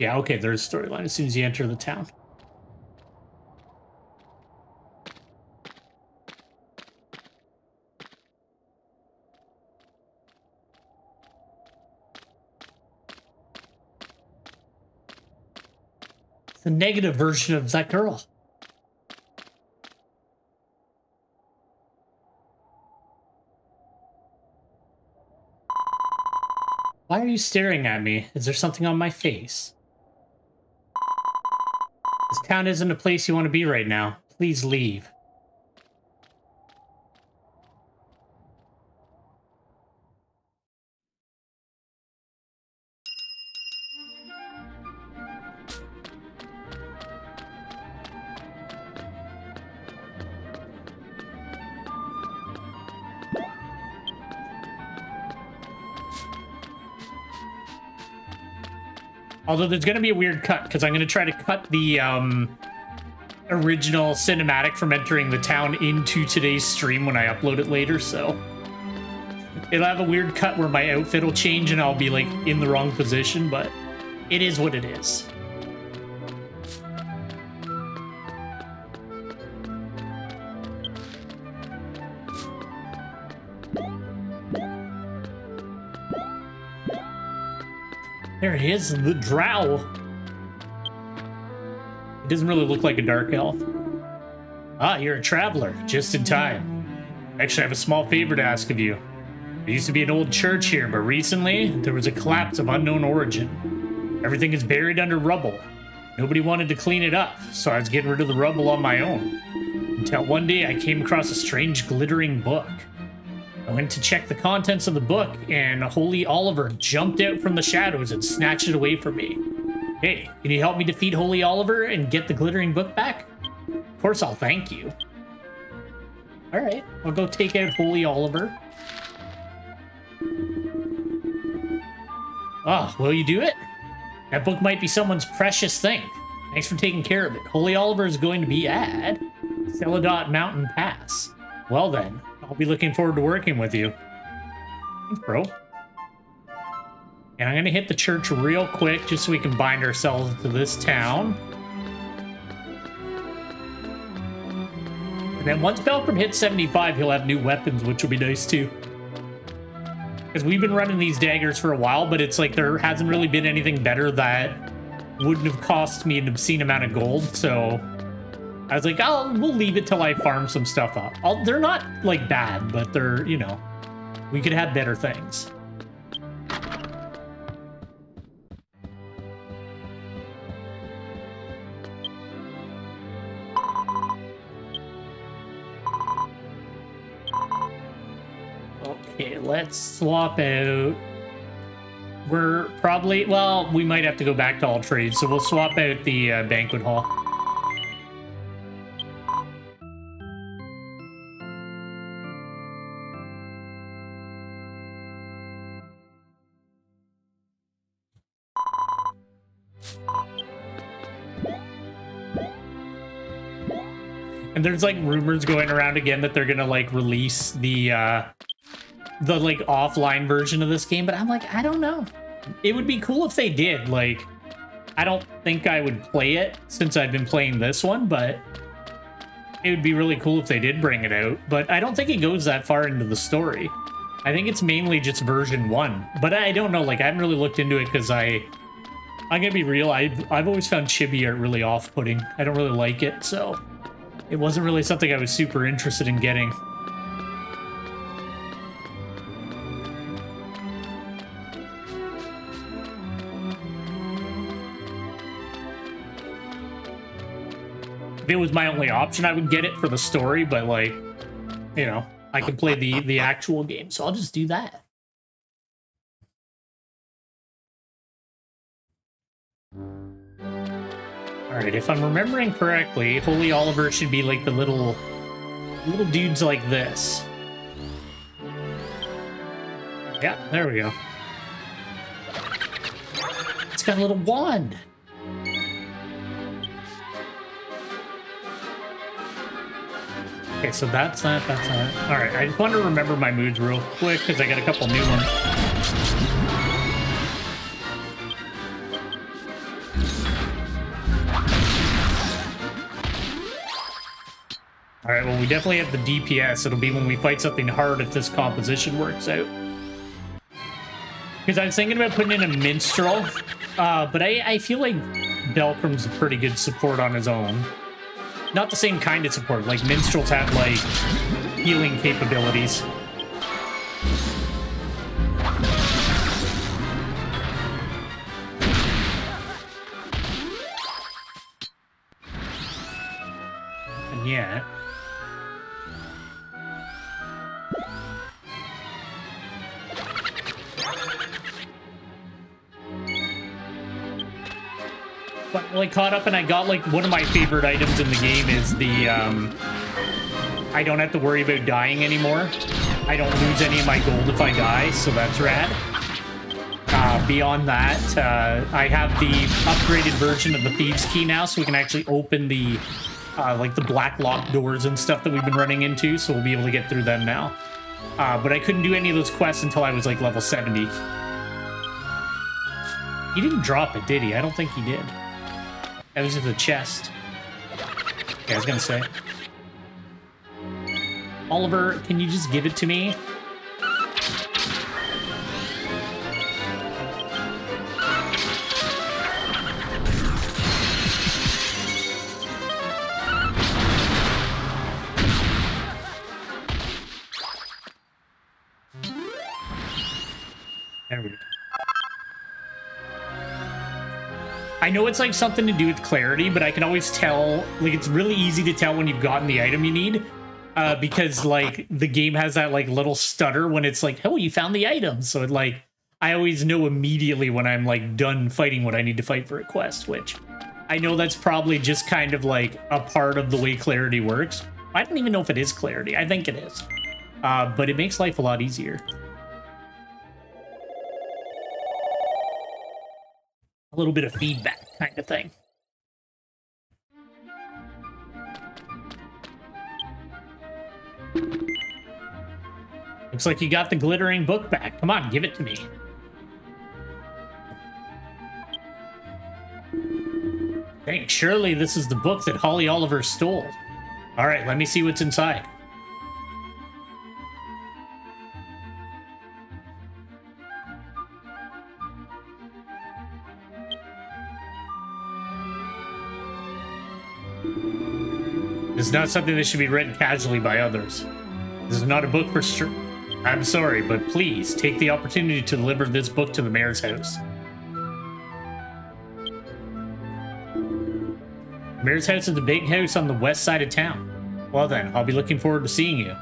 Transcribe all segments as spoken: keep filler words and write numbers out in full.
Yeah, okay, there's a storyline as soon as you enter the town. It's the negative version of that girl. Why are you staring at me? Is there something on my face? This town isn't a place you want to be right now. Please leave. Although there's going to be a weird cut, because I'm going to try to cut the um, original cinematic from entering the town into today's stream when I upload it later, so... It'll have a weird cut where my outfit will change and I'll be, like, in the wrong position, but it is what it is. There it is, the drow. It doesn't really look like a dark elf. Ah, you're a traveler, just in time. Actually, I have a small favor to ask of you. There used to be an old church here, but recently there was a collapse of unknown origin. Everything is buried under rubble. Nobody wanted to clean it up, so I was getting rid of the rubble on my own. Until one day I came across a strange glittering book. I went to check the contents of the book, and Holy Oliver jumped out from the shadows and snatched it away from me. Hey, can you help me defeat Holy Oliver and get the glittering book back? Of course, I'll thank you. Alright, I'll go take out Holy Oliver. Ah, oh, will you do it? That book might be someone's precious thing. Thanks for taking care of it. Holy Oliver is going to be at Celadon Mountain Pass. Well then. I'll be looking forward to working with you. Thanks, bro. And I'm going to hit the church real quick just so we can bind ourselves to this town. And then once Belcrum hits seventy-five, he'll have new weapons, which will be nice too. Because we've been running these daggers for a while, but it's like there hasn't really been anything better that wouldn't have cost me an obscene amount of gold, so... I was like, oh, we'll leave it till I farm some stuff up. I'll, they're not, like, bad, but they're, you know, we could have better things. Okay, let's swap out. We're probably, well, we might have to go back to All Trades, so we'll swap out the uh, Banquet Hall. And there's like rumors going around again that they're gonna like release the uh the like offline version of this game, but I'm like, I don't know. It would be cool if they did. Like, I don't think I would play it since I've been playing this one, but it would be really cool if they did bring it out. But I don't think it goes that far into the story. I think it's mainly just version one, but I don't know. Like, I haven't really looked into it because I I'm gonna be real, I've I've always found chibi art really off-putting. I don't really like it, so it wasn't really something I was super interested in getting. If it was my only option, I would get it for the story, but like, you know, I could play the, the actual game, so I'll just do that. Alright, if I'm remembering correctly, Holy Oliver should be like the little, little dudes like this. Yeah, there we go. It's got a little wand! Okay, so that's that, that's that. Alright, I just want to remember my moves real quick because I got a couple new ones. All right, well, we definitely have the D P S. It'll be when we fight something hard if this composition works out. Because I was thinking about putting in a Minstrel, uh, but I, I feel like Belcrum's a pretty good support on his own. Not the same kind of support. Like, Minstrels have, like, healing capabilities. And yeah... Finally caught up, and I got like one of my favorite items in the game is the um I don't have to worry about dying anymore. I don't lose any of my gold if I die, so that's rad. Uh beyond that, uh I have the upgraded version of the Thieves Key now, so we can actually open the uh like the black lock doors and stuff that we've been running into, so we'll be able to get through them now. Uh but I couldn't do any of those quests until I was like level seventy. He didn't drop it, did he? I don't think he did. That was in the chest. Yeah, I was gonna say. Oliver, can you just give it to me? There we go. I know it's like something to do with clarity, but I can always tell, like, it's really easy to tell when you've gotten the item you need, uh, because like the game has that like little stutter when it's like, oh, you found the item. So it like, I always know immediately when I'm like done fighting what I need to fight for a quest, which I know that's probably just kind of like a part of the way clarity works. I don't even know if it is clarity. I think it is, uh, but it makes life a lot easier. A little bit of feedback kind of thing. Looks like you got the glittering book back. Come on, give it to me. Thanks, surely this is the book that Holy Oliver stole. All right, let me see what's inside. This is not something that should be read casually by others. This is not a book for sure. I'm sorry, but please take the opportunity to deliver this book to the mayor's house. The mayor's house is a big house on the west side of town. Well then, I'll be looking forward to seeing you.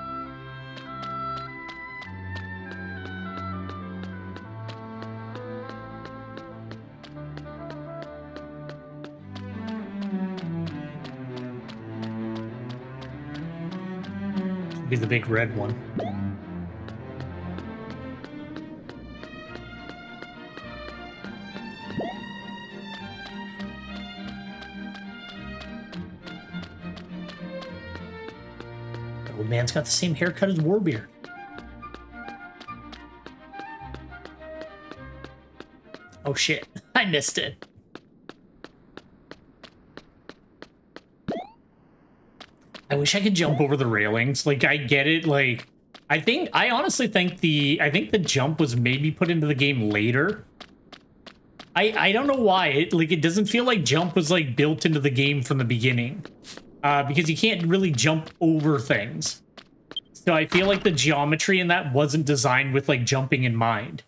Be the big red one. The old man's got the same haircut as Warbeard. Oh shit, I missed it. I wish I could jump over the railings. Like, I get it. Like, I think, I honestly think the, I think the jump was maybe put into the game later. I, I don't know why. It, like, it doesn't feel like jump was, like, built into the game from the beginning. Uh, because you can't really jump over things. So I feel like the geometry in that wasn't designed with, like, jumping in mind.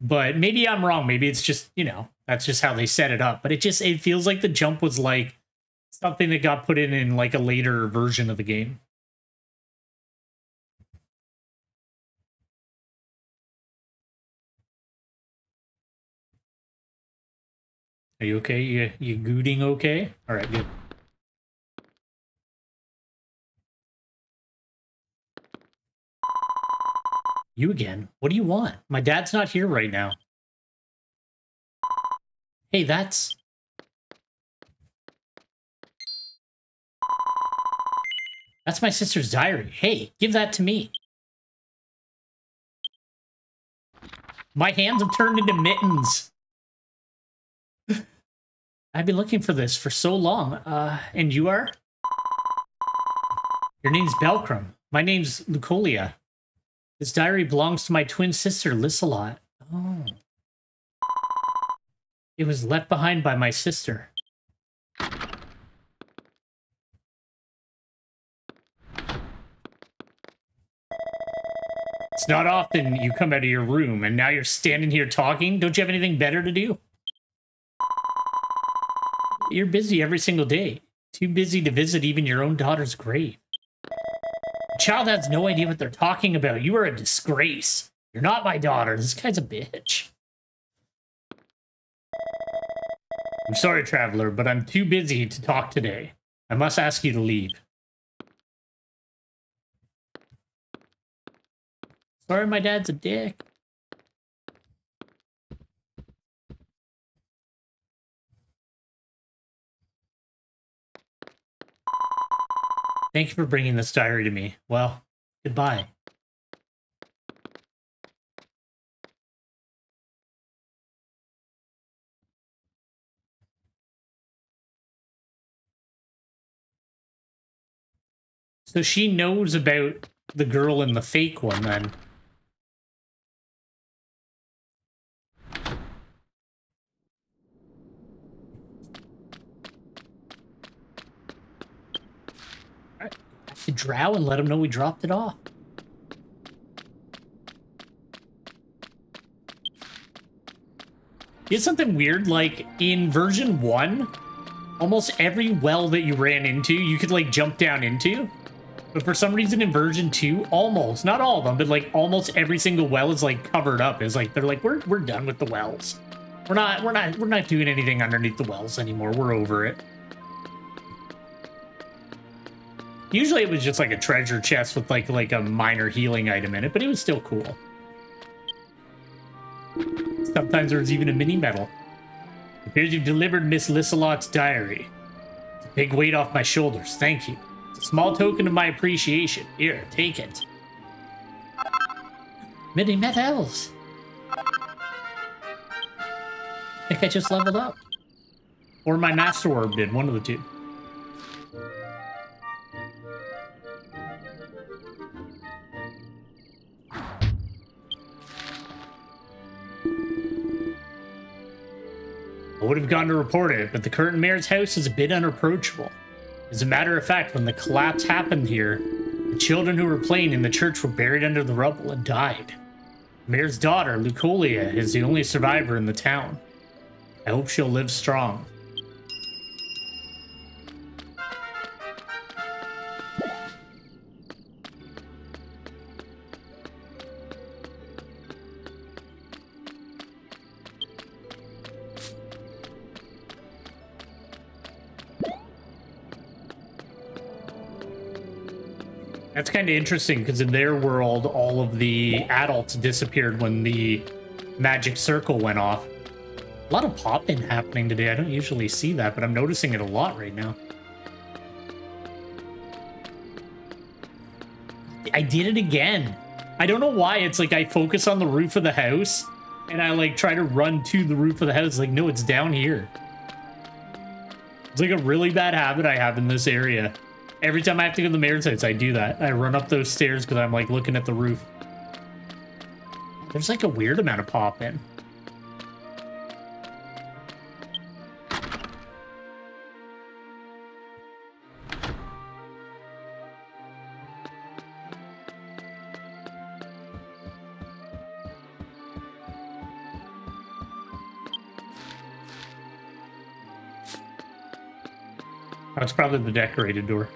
But maybe I'm wrong. Maybe it's just, you know, that's just how they set it up. But it just, it feels like the jump was, like, something that got put in in like a later version of the game. Are you okay? You, you gooding okay? All right, good. You again? What do you want? My dad's not here right now. Hey, that's... That's my sister's diary. Hey, give that to me. My hands have turned into mittens. I've been looking for this for so long. Uh, and you are? Your name's Belcrum. My name's Lucolia. This diary belongs to my twin sister, Lysalot. Oh. It was left behind by my sister. It's not often you come out of your room and now you're standing here talking. Don't you have anything better to do? You're busy every single day. Too busy to visit even your own daughter's grave. The child has no idea what they're talking about. You are a disgrace. You're not my daughter. This guy's a bitch. I'm sorry, traveler, but I'm too busy to talk today. I must ask you to leave. Sorry, my dad's a dick. Thank you for bringing this diary to me. Well, goodbye. So she knows about the girl in the fake one, then. To Drow and let him know we dropped it off. It's something weird, like in version one, almost every well that you ran into, you could like jump down into. But for some reason in version two, almost, not all of them, but like almost every single well is like covered up. It's like, they're like, we're, we're done with the wells. We're not, we're not, we're not doing anything underneath the wells anymore. We're over it. Usually it was just like a treasure chest with like like a minor healing item in it, but it was still cool. Sometimes there was even a mini medal. It appears you've delivered Miss Lysalot's diary. It's a big weight off my shoulders. Thank you. It's a small token of my appreciation. Here, take it. Mini medals. I think I just leveled up, or my master orb did. One of the two. I would have gone to report it, but the current mayor's house is a bit unapproachable. As a matter of fact, when the collapse happened here, the children who were playing in the church were buried under the rubble and died. The mayor's daughter, Lucolia, is the only survivor in the town. I hope she'll live strong. That's kind of interesting, because in their world, all of the adults disappeared when the magic circle went off. A lot of popping happening today. I don't usually see that, but I'm noticing it a lot right now. I did it again. I don't know why. It's like I focus on the roof of the house and I like try to run to the roof of the house. Like, no, it's down here. It's like a really bad habit I have in this area. Every time I have to go to the mayor's house, I do that. I run up those stairs because I'm, like, looking at the roof. There's, like, a weird amount of pop-in. Oh, it's probably the decorated door.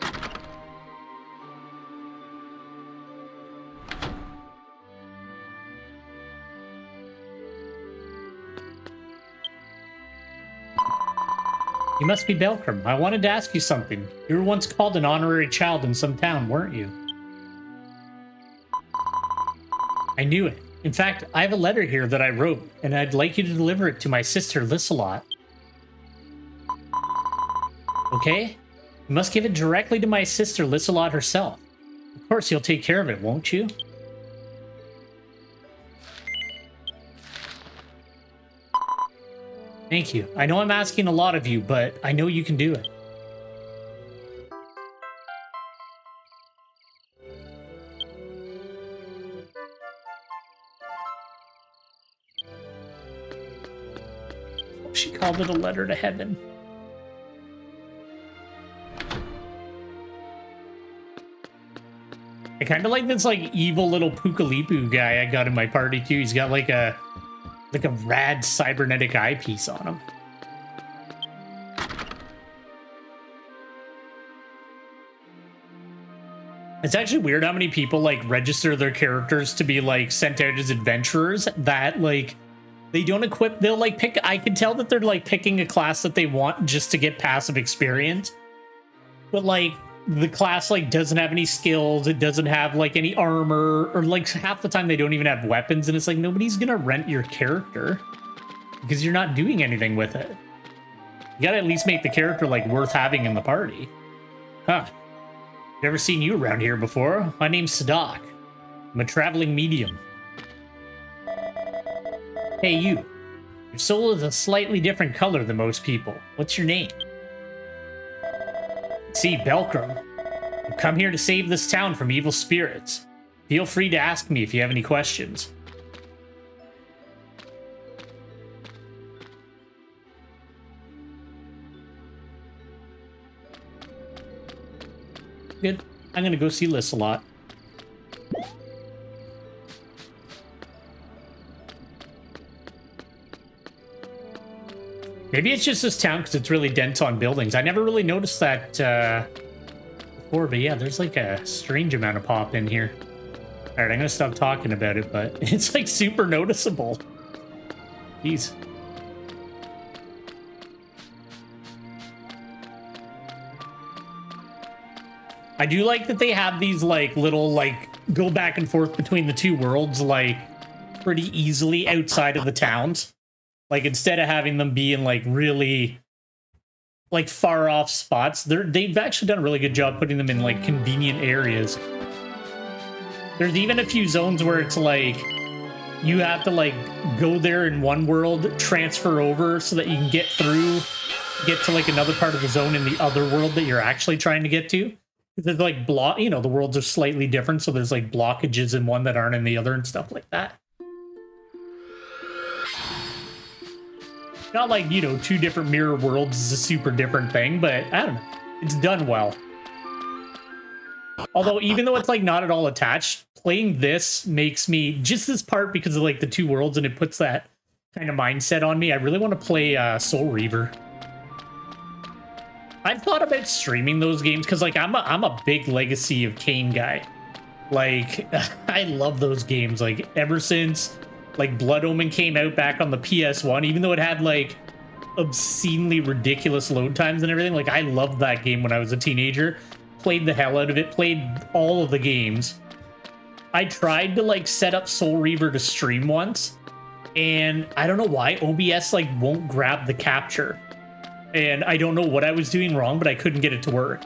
You must be Belcrum. I wanted to ask you something. You were once called an honorary child in some town, weren't you? I knew it. In fact, I have a letter here that I wrote, and I'd like you to deliver it to my sister, Lysalot. Okay? You must give it directly to my sister, Lysalot herself. Of course, you'll take care of it, won't you? Thank you. I know I'm asking a lot of you, but I know you can do it. She called it a letter to heaven. I kind of like this like evil little Pukalipu guy I got in my party too. He's got like a like a rad cybernetic eyepiece on him. It's actually weird how many people like register their characters to be like sent out as adventurers that like they don't equip. They'll like pick. I can tell that they're like picking a class that they want just to get passive experience, but like the class like doesn't have any skills. It doesn't have like any armor, or like half the time they don't even have weapons. And it's like nobody's gonna rent your character because you're not doing anything with it. You gotta at least make the character like worth having in the party, huh? Never seen you around here before. My name's Sadak. I'm a traveling medium. Hey, you. Your soul is a slightly different color than most people. What's your name? See, Belcrum. I've come here to save this town from evil spirits. Feel free to ask me if you have any questions. Good. I'm gonna go see Lysalot. Maybe it's just this town because it's really dense on buildings. I never really noticed that uh, before, but yeah, there's like a strange amount of pop in here. All right, I'm gonna stop talking about it, but it's like super noticeable. Jeez. I do like that they have these like little like go back and forth between the two worlds like pretty easily outside of the towns. Like instead of having them be in like really like far off spots, they're, they've actually done a really good job putting them in like convenient areas. There's even a few zones where it's like you have to like go there in one world, transfer over so that you can get through, get to like another part of the zone in the other world that you're actually trying to get to. There's like block, you know, the worlds are slightly different, so there's like blockages in one that aren't in the other and stuff like that. Not like, you know, two different mirror worlds is a super different thing, but I don't know. It's done well. Although, even though it's like not at all attached, playing this makes me just this part because of like the two worlds and it puts that kind of mindset on me. I really want to play uh, Soul Reaver. I've thought about streaming those games because, like, I'm a, I'm a big Legacy of Kain guy. Like, I love those games. Like, ever since, like, Blood Omen came out back on the P S one, even though it had, like, obscenely ridiculous load times and everything, like, I loved that game when I was a teenager. Played the hell out of it. Played all of the games. I tried to, like, set up Soul Reaver to stream once, and I don't know why. O B S, like, won't grab the capture. And I don't know what I was doing wrong, but I couldn't get it to work.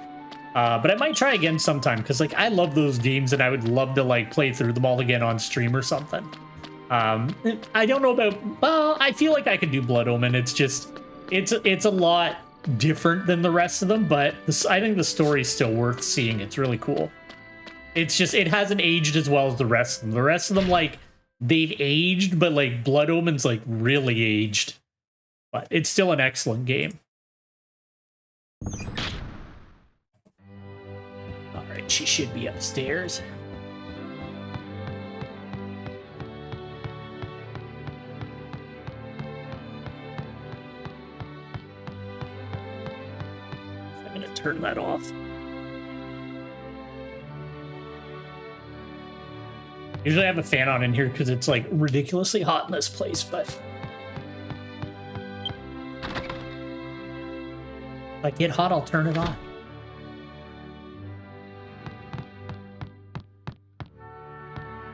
Uh, but I might try again sometime because, like, I love those games and I would love to, like, play through them all again on stream or something. Um, I don't know about... Well, I feel like I could do Blood Omen. It's just... It's, it's a lot different than the rest of them, but this, I think the story's still worth seeing. It's really cool. It's just... It hasn't aged as well as the rest of them. The rest of them, like, they've aged, but, like, Blood Omen's, like, really aged. But it's still an excellent game. All right, she should be upstairs. I'm going to turn that off. Usually I have a fan on in here because it's like ridiculously hot in this place, but if I get hot, I'll turn it on.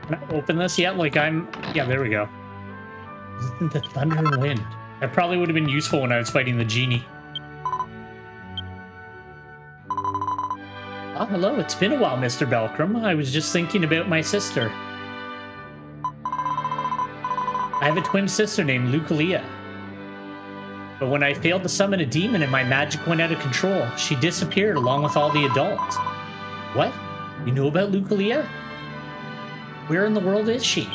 Can I open this yet? Like I'm... Yeah, there we go. The thunder and wind. That probably would have been useful when I was fighting the genie. Oh, hello. It's been a while, Mister Belcrum. I was just thinking about my sister. I have a twin sister named Lucolia. But when I failed to summon a demon and my magic went out of control, she disappeared along with all the adults. What? You know about Lucolia? Where in the world is she?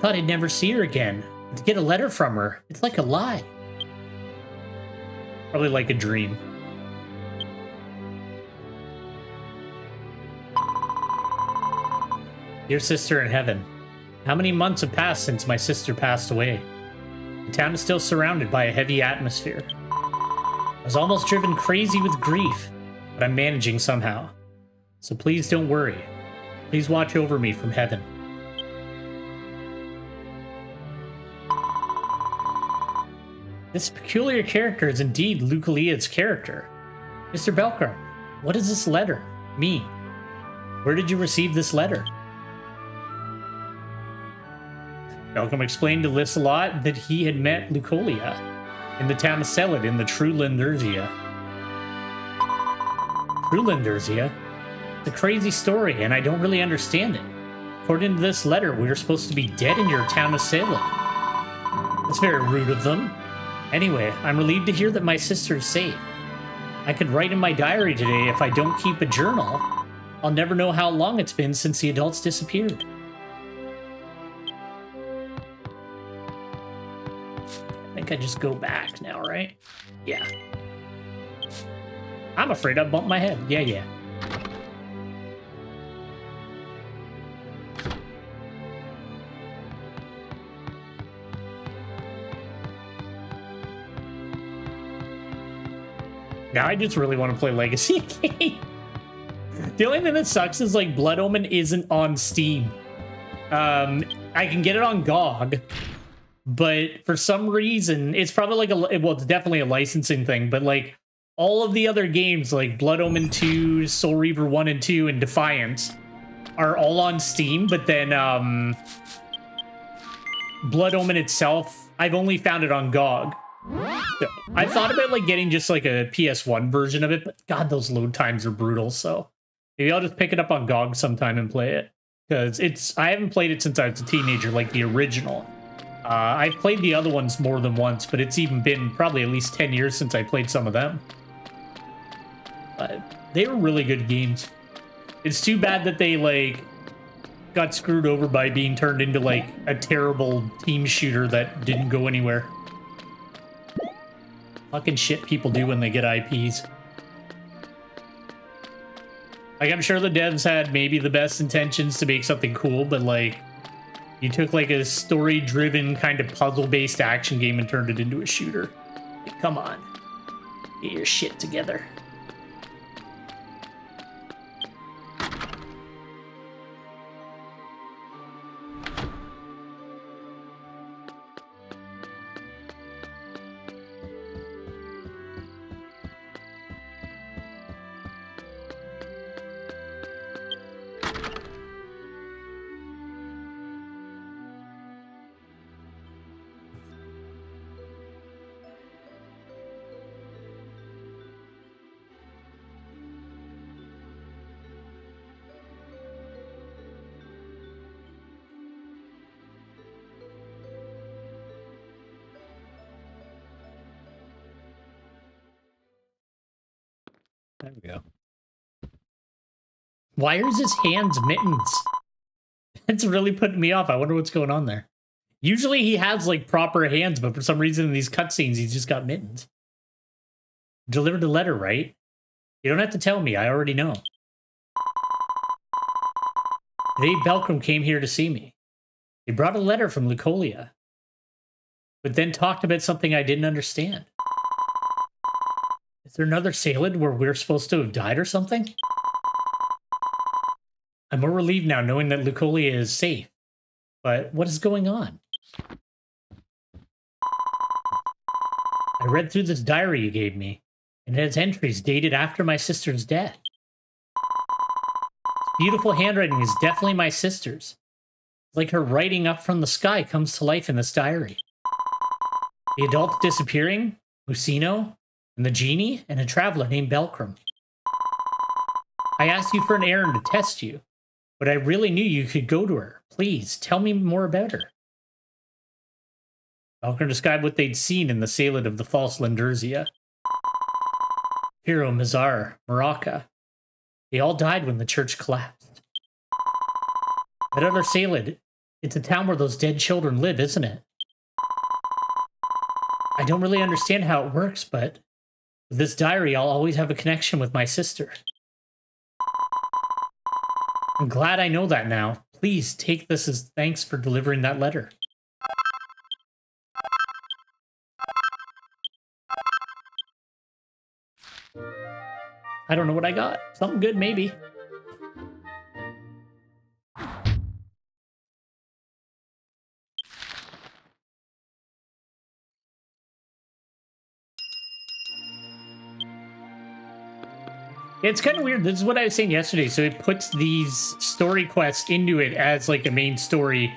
Thought I'd never see her again. But to get a letter from her, it's like a lie. Probably like a dream. Dear sister in heaven, how many months have passed since my sister passed away? The town is still surrounded by a heavy atmosphere. I was almost driven crazy with grief, but I'm managing somehow. So please don't worry. Please watch over me from heaven. This peculiar character is indeed Lucolia's character. Mister Belcrum, what does this letter mean? Where did you receive this letter? Belcrum explained to Lysalot that he had met Lucolia in the town of Celed in the True Lindurzia. True Lindurzia? It's a crazy story, and I don't really understand it. According to this letter, we were supposed to be dead in your town of Celed. That's very rude of them. Anyway, I'm relieved to hear that my sister is safe. I could write in my diary today if I don't keep a journal. I'll never know how long it's been since the adults disappeared. I just go back now, right? Yeah. I'm afraid I bumped my head. Yeah, yeah. Now I just really want to play Legacy of Kain. The only thing that sucks is like Blood Omen isn't on Steam. Um, I can get it on G O G. But for some reason, it's probably like a, well, it's definitely a licensing thing, but like all of the other games like Blood Omen two, Soul Reaver one and two, and Defiance are all on Steam. But then um, Blood Omen itself, I've only found it on G O G. So I thought about like getting just like a P S one version of it, but God, those load times are brutal. So maybe I'll just pick it up on G O G sometime and play it, because it's, I haven't played it since I was a teenager, like the original. Uh, I've played the other ones more than once, but it's even been probably at least ten years since I played some of them. But they were really good games. It's too bad that they, like, got screwed over by being turned into, like, a terrible team shooter that didn't go anywhere. Fucking shit people do when they get I Ps. Like, I'm sure the devs had maybe the best intentions to make something cool, but, like... You took like a story-driven kind of puzzle-based action game and turned it into a shooter. Like, come on. Get your shit together. There we go. Why is his hands mittens? It's really putting me off. I wonder what's going on there. Usually he has like proper hands, but for some reason in these cutscenes, he's just got mittens. Delivered a letter, right? You don't have to tell me. I already know. Today, Belcrum came here to see me. They brought a letter from Lucolia, but then talked about something I didn't understand. Is there another Celed where we're supposed to have died or something? I'm more relieved now knowing that Lucolia is safe. But what is going on? I read through this diary you gave me, and it has entries dated after my sister's death. This beautiful handwriting is definitely my sister's. It's like her writing up from the sky comes to life in this diary. The adults disappearing, Lucino, and the genie, and a traveler named Belcrum. I asked you for an errand to test you, but I really knew you could go to her. Please, tell me more about her. Belcrum described what they'd seen in the Celed of the False Lindurzia. Hero, Mazar, Maraca. They all died when the church collapsed. That other Celed It's a town where those dead children live, isn't it? I don't really understand how it works, but with this diary, I'll always have a connection with my sister. I'm glad I know that now. Please take this as thanks for delivering that letter. I don't know what I got. Something good, maybe. It's kind of weird. This is what I was saying yesterday. So it puts these story quests into it as like a main story,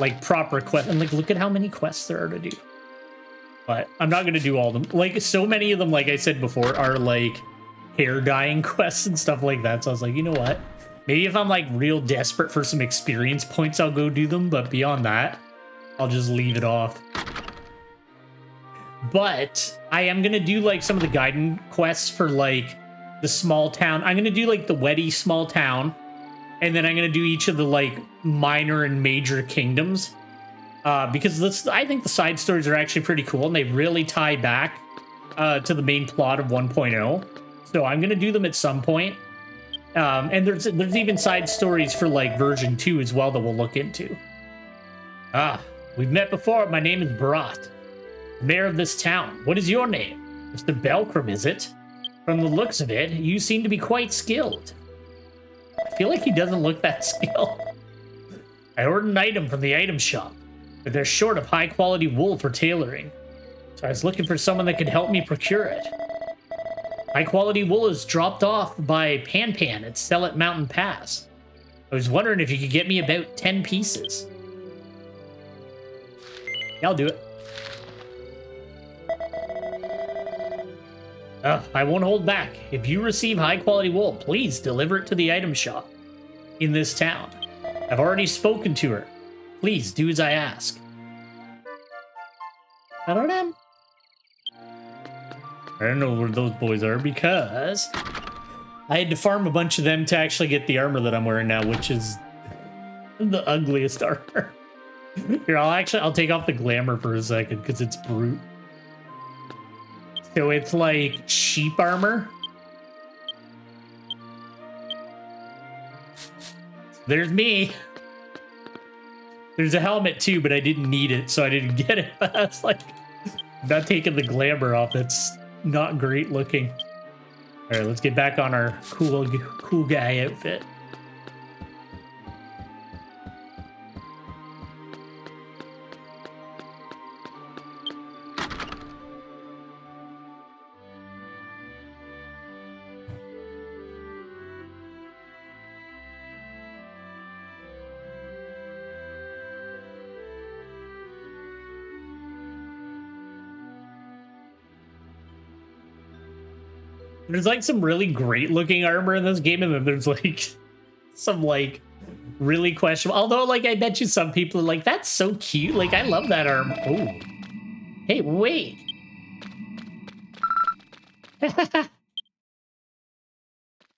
like proper quest. And like, look at how many quests there are to do. But I'm not going to do all of them. Like so many of them, like I said before, are like hair dyeing quests and stuff like that. So I was like, you know what? Maybe if I'm like real desperate for some experience points, I'll go do them. But beyond that, I'll just leave it off. But I am going to do like some of the guidance quests for like the small town. I'm going to do like the Weddy small town, and then I'm going to do each of the like minor and major kingdoms, uh, because this, I think the side stories are actually pretty cool and they really tie back uh, to the main plot of one point oh. So I'm going to do them at some point. Um, and there's, there's even side stories for like version two as well that we'll look into. Ah, we've met before. My name is Barat, mayor of this town. What is your name? Mister Belcrum, is it? From the looks of it, you seem to be quite skilled. I feel like he doesn't look that skilled. I ordered an item from the item shop, but they're short of high-quality wool for tailoring, so I was looking for someone that could help me procure it. High-quality wool is dropped off by Pan Pan at Celadon Mountain Pass. I was wondering if you could get me about ten pieces. Yeah, I'll do it. Uh, I won't hold back. If you receive high-quality wool, please deliver it to the item shop in this town. I've already spoken to her. Please do as I ask. I don't know. I don't know where those boys are because I had to farm a bunch of them to actually get the armor that I'm wearing now, which is the ugliest armor. Here, I'll actually I'll take off the glamour for a second because it's brute. So it's like sheep armor. There's me. There's a helmet too, but I didn't need it, so I didn't get it. But I was like, I'm not taking the glamour off. That's not great looking. All right, let's get back on our cool, cool guy outfit. There's like some really great looking armor in this game, and then there's like some like really questionable. Although, like, I bet you some people are like, that's so cute. Like, I love that armor. Oh, hey, wait. All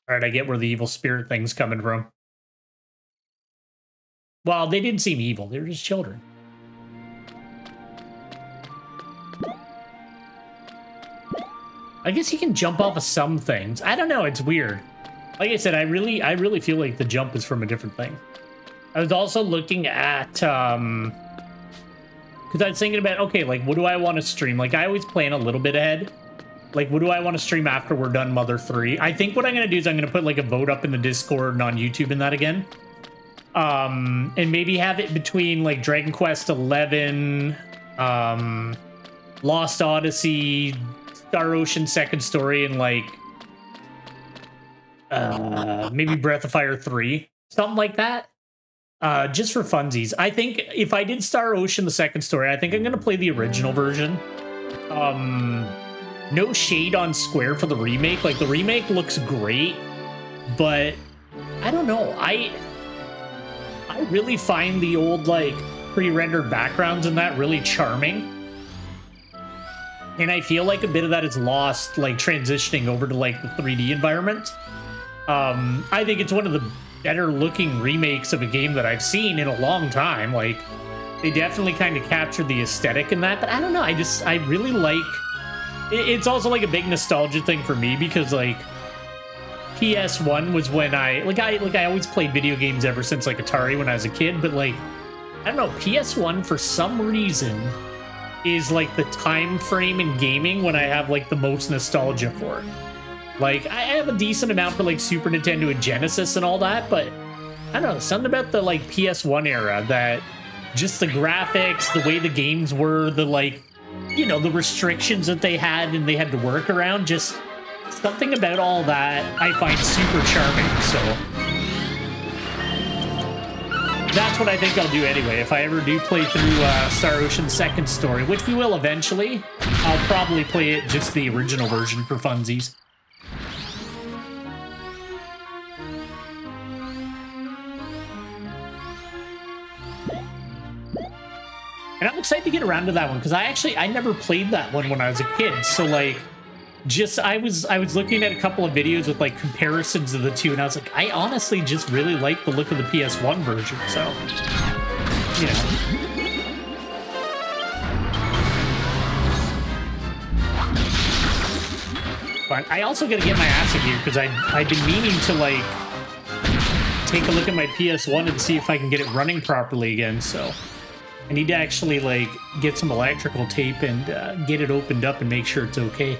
right, I get where the evil spirit thing's coming from. Well, they didn't seem evil. They were just children. I guess he can jump off of some things. I don't know. It's weird. Like I said, I really, I really feel like the jump is from a different thing. I was also looking at, um, because I was thinking about, okay, like, what do I want to stream? Like, I always plan a little bit ahead. Like, what do I want to stream after we're done Mother three? I think what I'm going to do is I'm going to put like a vote up in the Discord and on YouTube and that again. Um, and maybe have it between like Dragon Quest eleven, um, Lost Odyssey, Star Ocean Second Story, and like uh, maybe Breath of Fire three, something like that, uh, just for funsies. I think if I did Star Ocean the Second Story, I think I'm gonna play the original version. Um, no shade on Square for the remake. Like, the remake looks great, but I don't know. I I really find the old like pre-rendered backgrounds in that really charming. And I feel like a bit of that is lost, like transitioning over to like the three D environment. Um, I think it's one of the better looking remakes of a game that I've seen in a long time. Like, they definitely kind of captured the aesthetic in that, but I don't know, I just, I really like, it's also like a big nostalgia thing for me, because like P S one was when I, like I, like I always played video games ever since like Atari when I was a kid, but like, I don't know, P S one for some reason is like the time frame in gaming when I have like the most nostalgia for. Like, I have a decent amount for like Super Nintendo and Genesis and all that, but I don't know, something about the like P S one era, that just the graphics, the way the games were, the like, you know, the restrictions that they had and they had to work around, just something about all that I find super charming. So that's what I think I'll do anyway. If I ever do play through uh, Star Ocean Second Story, which we will eventually, I'll probably play it just the original version for funsies. And I'm excited to get around to that one, because I actually, I never played that one when I was a kid. So like, just, I was, I was looking at a couple of videos with like comparisons of the two, and I was like, I honestly just really like the look of the P S one version. So, you know. But I also got to get my ass in here, because I, I've been meaning to like take a look at my P S one and see if I can get it running properly again. So I need to actually, like, get some electrical tape and uh, get it opened up and make sure it's okay.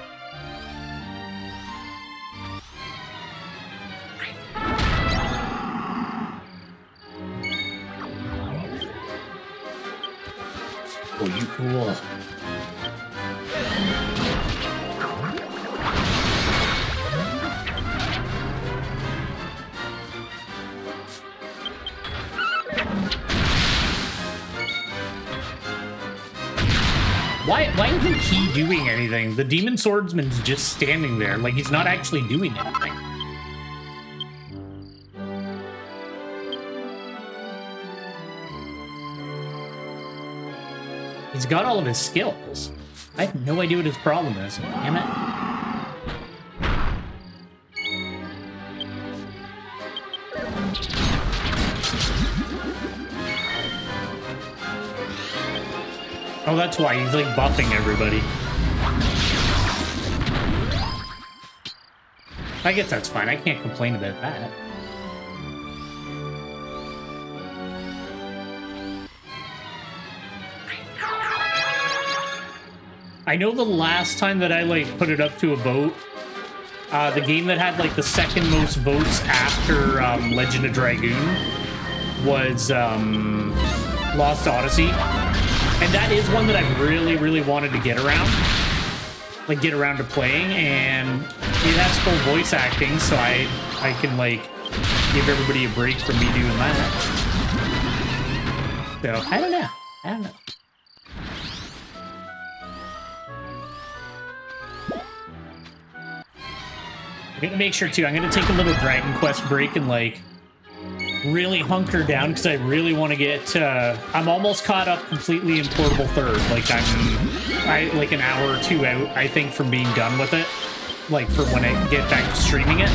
Oh, you fool. Why, why isn't he doing anything? The Demon Swordsman's just standing there. Like, he's not actually doing anything. He's got all of his skills. I have no idea what his problem is. Damn it. Oh, that's why he's like buffing everybody. I guess that's fine. I can't complain about that. I know the last time that I like put it up to a vote, uh, the game that had like the second most votes after um, Legend of Dragoon was um, Lost Odyssey. And that is one that I've really, really wanted to get around, like get around to playing, and it has full voice acting, so I, I can like give everybody a break from me doing that. So I don't know, I don't know. I'm gonna make sure too, I'm gonna take a little Dragon Quest break and like really hunker down, because I really want to get uh I'm almost caught up completely in Portable Third. Like I'm I like an hour or two out, I think, from being done with it, like for when I get back to streaming it.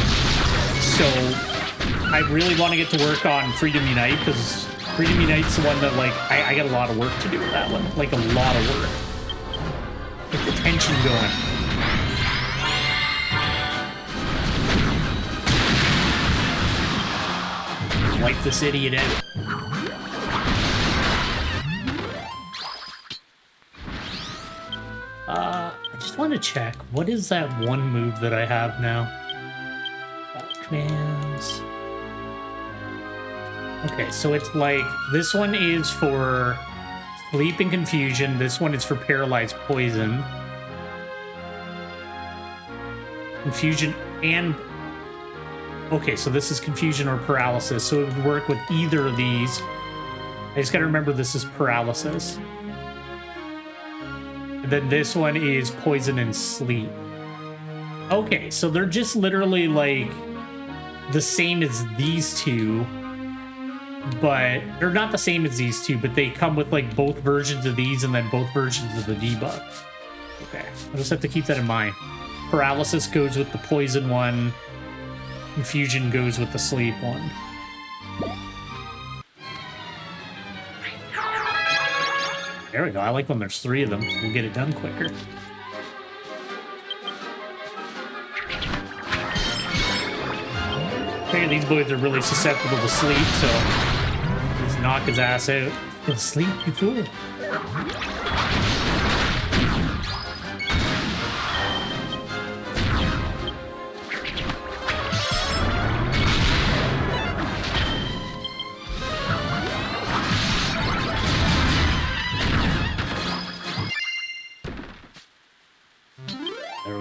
So I really want to get to work on Freedom Unite, because Freedom Unite's the one that like I, I got a lot of work to do with that one. Like a lot of work. Get the tension going. Wipe this idiot out. Uh, I just want to check. What is that one move that I have now? Commands. Okay, so it's like, this one is for sleep and confusion. This one is for paralyzed poison. Confusion and... Okay, so this is confusion or paralysis, so it would work with either of these. I just gotta remember this is paralysis. And then this one is poison and sleep. Okay, so they're just literally like the same as these two, but they're not the same as these two, but they come with like both versions of these and then both versions of the debuff. Okay, I just have to keep that in mind. Paralysis goes with the poison one. Infusion goes with the sleep one. There we go. I like when there's three of them. We'll get it done quicker. Hey, these boys are really susceptible to sleep, so just knock his ass out. He'll sleep, you fool.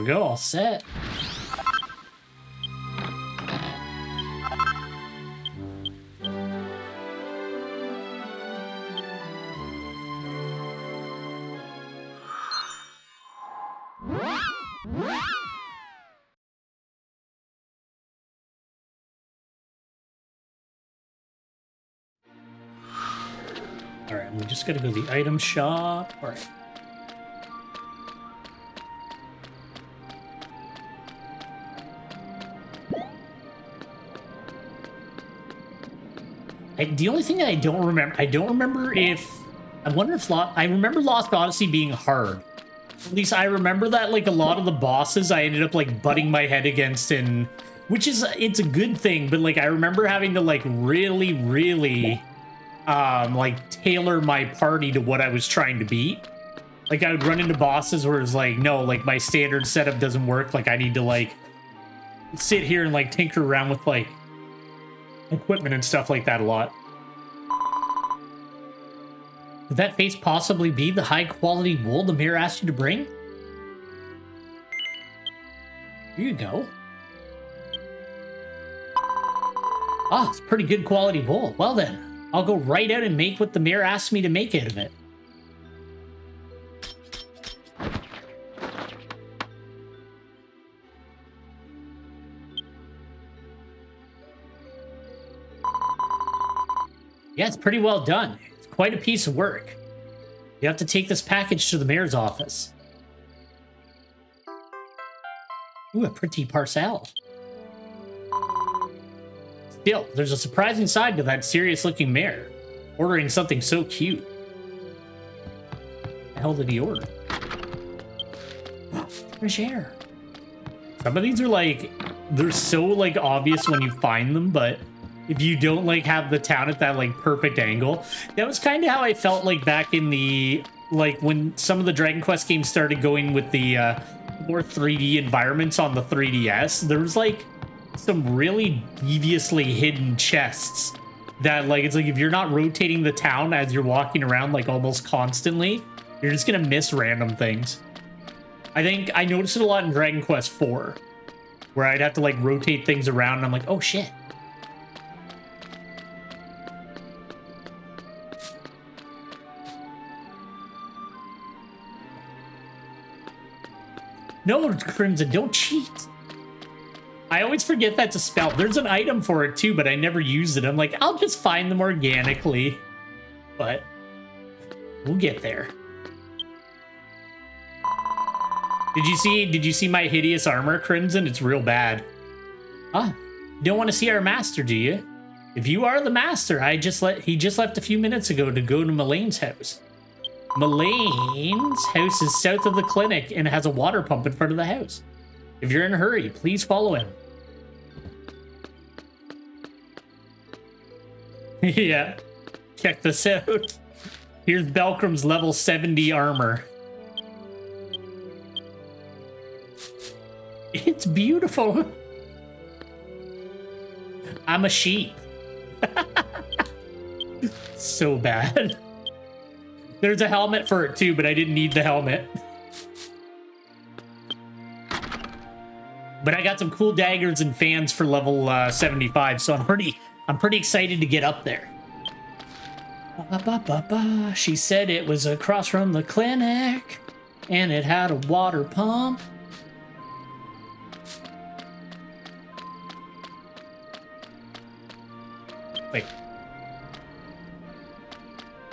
Go, all set. All right, we just gotta go to the item shop. All right. I, the only thing that I don't remember, I don't remember if, I wonder if, Lo I remember Lost Odyssey being hard. At least I remember that, like, a lot of the bosses I ended up, like, butting my head against, and, which is, it's a good thing, but, like, I remember having to, like, really, really, um, like, tailor my party to what I was trying to beat. Like, I would run into bosses where it's like, no, like, my standard setup doesn't work, like, I need to, like, sit here and, like, tinker around with, like, equipment and stuff like that a lot. Could that face possibly be the high-quality wool the mayor asked you to bring? Here you go. Ah, it's pretty good quality wool. Well then, I'll go right out and make what the mayor asked me to make out of it. Yeah, it's pretty well done. It's quite a piece of work. You have to take this package to the mayor's office. Ooh, a pretty parcel. Still, there's a surprising side to that serious-looking mayor, ordering something so cute. What the hell did he order? Oh, fresh air. Some of these are like, they're so like obvious when you find them, but if you don't, like, have the town at that, like, perfect angle. That was kind of how I felt, like, back in the, like, when some of the Dragon Quest games started going with the uh, more three D environments on the three D S. There was, like, some really deviously hidden chests that, like, it's like if you're not rotating the town as you're walking around, like, almost constantly, you're just going to miss random things. I think I noticed it a lot in Dragon Quest four, where I'd have to, like, rotate things around, and I'm like, oh, shit. No, Crimson, don't cheat. I always forget that's a spell. There's an item for it too, but I never used it. I'm like, I'll just find them organically. But we'll get there. Did you see did you see my hideous armor, Crimson? It's real bad. Ah, you don't want to see our master, do you? If you are the master, I just let he just left a few minutes ago to go to Milane's house. Milane's house is south of the clinic and has a water pump in front of the house. If you're in a hurry, please follow him. Yeah, check this out. Here's Belcrum's level seventy armor. It's beautiful. I'm a sheep. So bad. There's a helmet for it too, but I didn't need the helmet. But I got some cool daggers and fans for level uh, seventy-five, so I'm pretty, I'm pretty excited to get up there. Ba, ba, ba, ba. She said it was across from the clinic, and it had a water pump. Wait.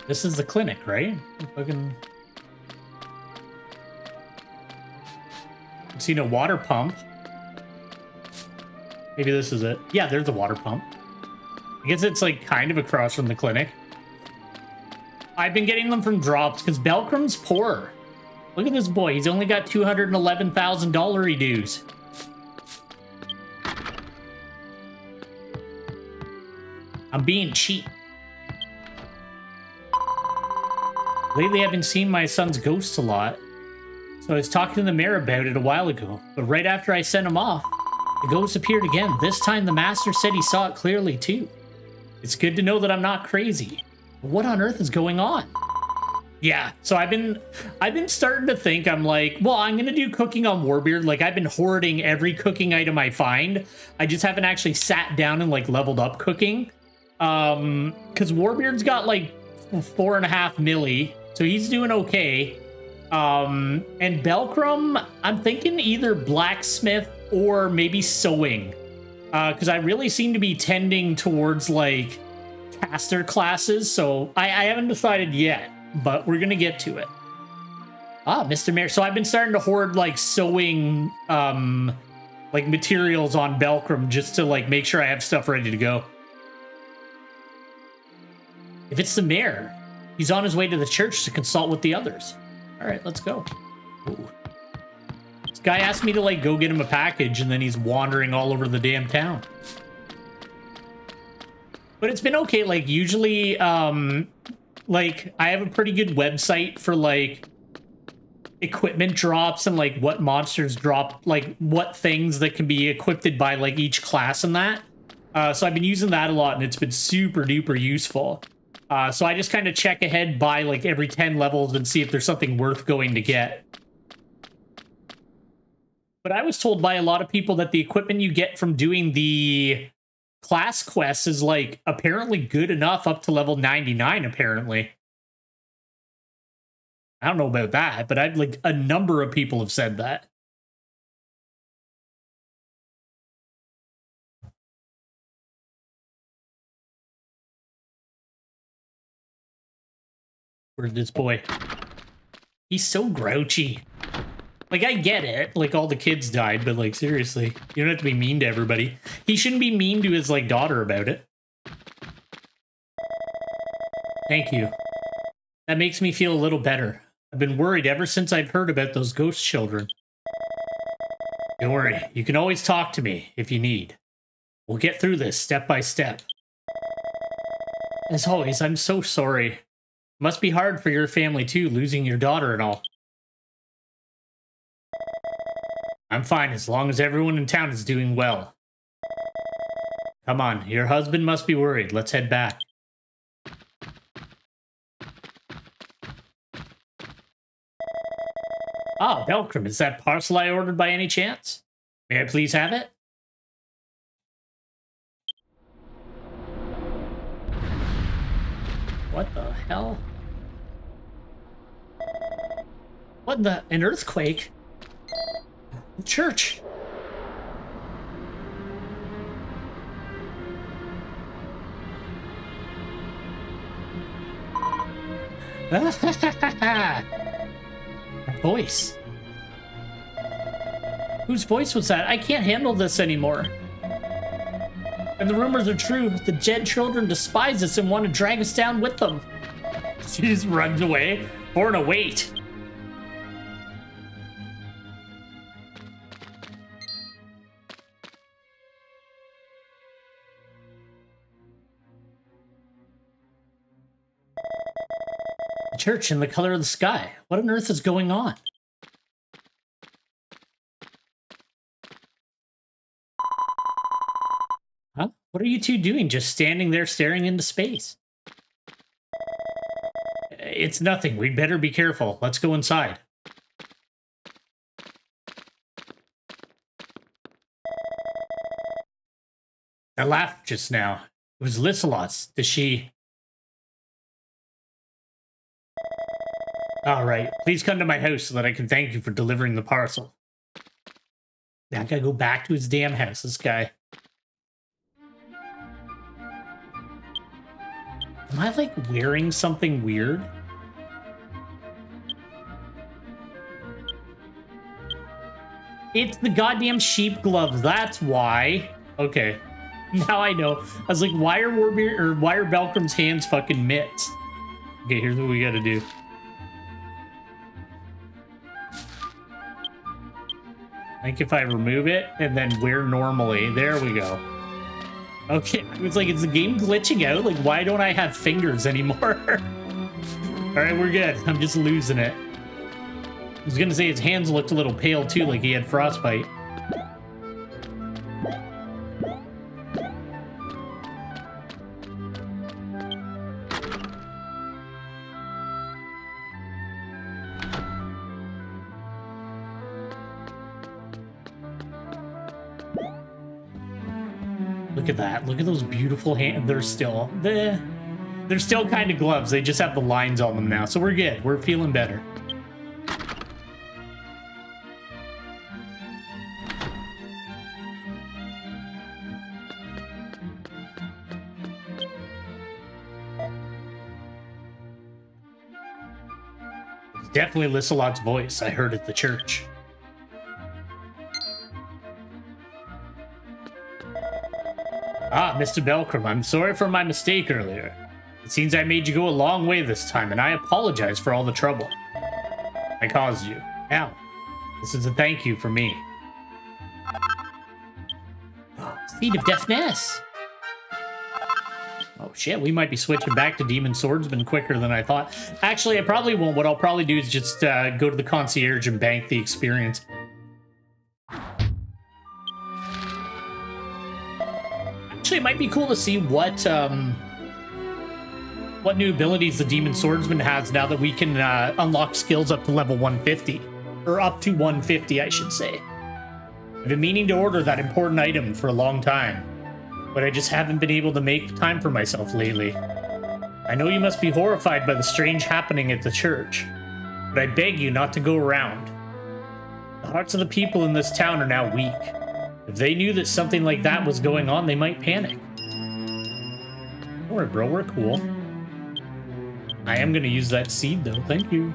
This is the clinic, right? Fucking. I've seen a water pump. Maybe this is it. Yeah, there's a water pump. I guess it's like kind of across from the clinic. I've been getting them from drops because Belcrum's poor. Look at this boy. He's only got two hundred eleven thousand dollars dues. I'm being cheap. Lately, I've been seeing my son's ghost a lot. So I was talking to the mayor about it a while ago. But right after I sent him off, the ghost appeared again. This time, the master said he saw it clearly, too. It's good to know that I'm not crazy. What on earth is going on? Yeah, so I've been I've been starting to think, I'm like, well, I'm going to do cooking on Warbeard. Like, I've been hoarding every cooking item I find. I just haven't actually sat down and, like, leveled up cooking. Um, because Warbeard's got, like, four and a half milli, so he's doing okay. Um, and Belcrum, I'm thinking either blacksmith or maybe sewing. Uh, because I really seem to be tending towards, like, caster classes, so I, I haven't decided yet. But we're gonna get to it. Ah, Mister Mayor. So I've been starting to hoard like sewing, um, like materials on Belcrum just to like make sure I have stuff ready to go. If it's the mayor, he's on his way to the church to consult with the others. All right, let's go. Ooh. This guy asked me to like go get him a package, and then he's wandering all over the damn town. But it's been okay. Like usually, um. Like, I have a pretty good website for, like, equipment drops and, like, what monsters drop, like, what things that can be equipped by, like, each class and that. Uh, so I've been using that a lot, and it's been super duper useful. Uh, so I just kind of check ahead by, like, every ten levels and see if there's something worth going to get. But I was told by a lot of people that the equipment you get from doing the class quest is like apparently good enough up to level ninety-nine apparently. I don't know about that, but I'd like a number of people have said that. Where's this boy? He's so grouchy. Like, I get it. Like, all the kids died, but, like, seriously. You don't have to be mean to everybody. He shouldn't be mean to his, like, daughter about it. Thank you. That makes me feel a little better. I've been worried ever since I've heard about those ghost children. Don't worry. You can always talk to me if you need. We'll get through this step by step. As always, I'm so sorry. It must be hard for your family, too, losing your daughter and all. I'm fine as long as everyone in town is doing well. Come on, your husband must be worried. Let's head back. Ah, Belcrum, is that parcel I ordered by any chance? May I please have it? What the hell? What the? An earthquake? The church. That voice. Whose voice was that? I can't handle this anymore. And the rumors are true. The dead children despise us and want to drag us down with them. She just runs away. Born a weight. Church and the color of the sky. What on earth is going on? Huh? What are you two doing? Just standing there staring into space? It's nothing. We'd better be careful. Let's go inside. I laughed just now. It was Lysalot's. Does she... All right, please come to my house so that I can thank you for delivering the parcel. Now I gotta go back to his damn house, this guy. Am I, like, wearing something weird? It's the goddamn sheep gloves, that's why. Okay, now I know. I was like, why are Warbeard, or why are Belcrum's hands fucking mitts? Okay, here's what we gotta do. I think if I remove it and then we're normally, there we go. Okay, it's like, is the game glitching out? Like, why don't I have fingers anymore? All right, we're good. I'm just losing it. I was gonna say his hands looked a little pale too, like he had frostbite. Look at that. Look at those beautiful hands. They're still the they're still kind of gloves. They just have the lines on them now. So we're good. We're feeling better. It's definitely Lysalot's voice I heard at the church. Ah, Mister Belcrum, I'm sorry for my mistake earlier. It seems I made you go a long way this time, and I apologize for all the trouble I caused you. Now, this is a thank you for me. Seed of Deafness! Oh shit, we might be switching back to Demon Swordsman quicker than I thought. Actually, I probably won't. What I'll probably do is just uh, go to the concierge and bank the experience. Actually, it might be cool to see what um, what new abilities the Demon Swordsman has now that we can uh, unlock skills up to level one fifty. Or up to one fifty, I should say. I've been meaning to order that important item for a long time, but I just haven't been able to make time for myself lately. I know you must be horrified by the strange happening at the church, but I beg you not to go around. The hearts of the people in this town are now weak. If they knew that something like that was going on, they might panic. Don't worry, bro. We're cool. I am going to use that seed, though. Thank you.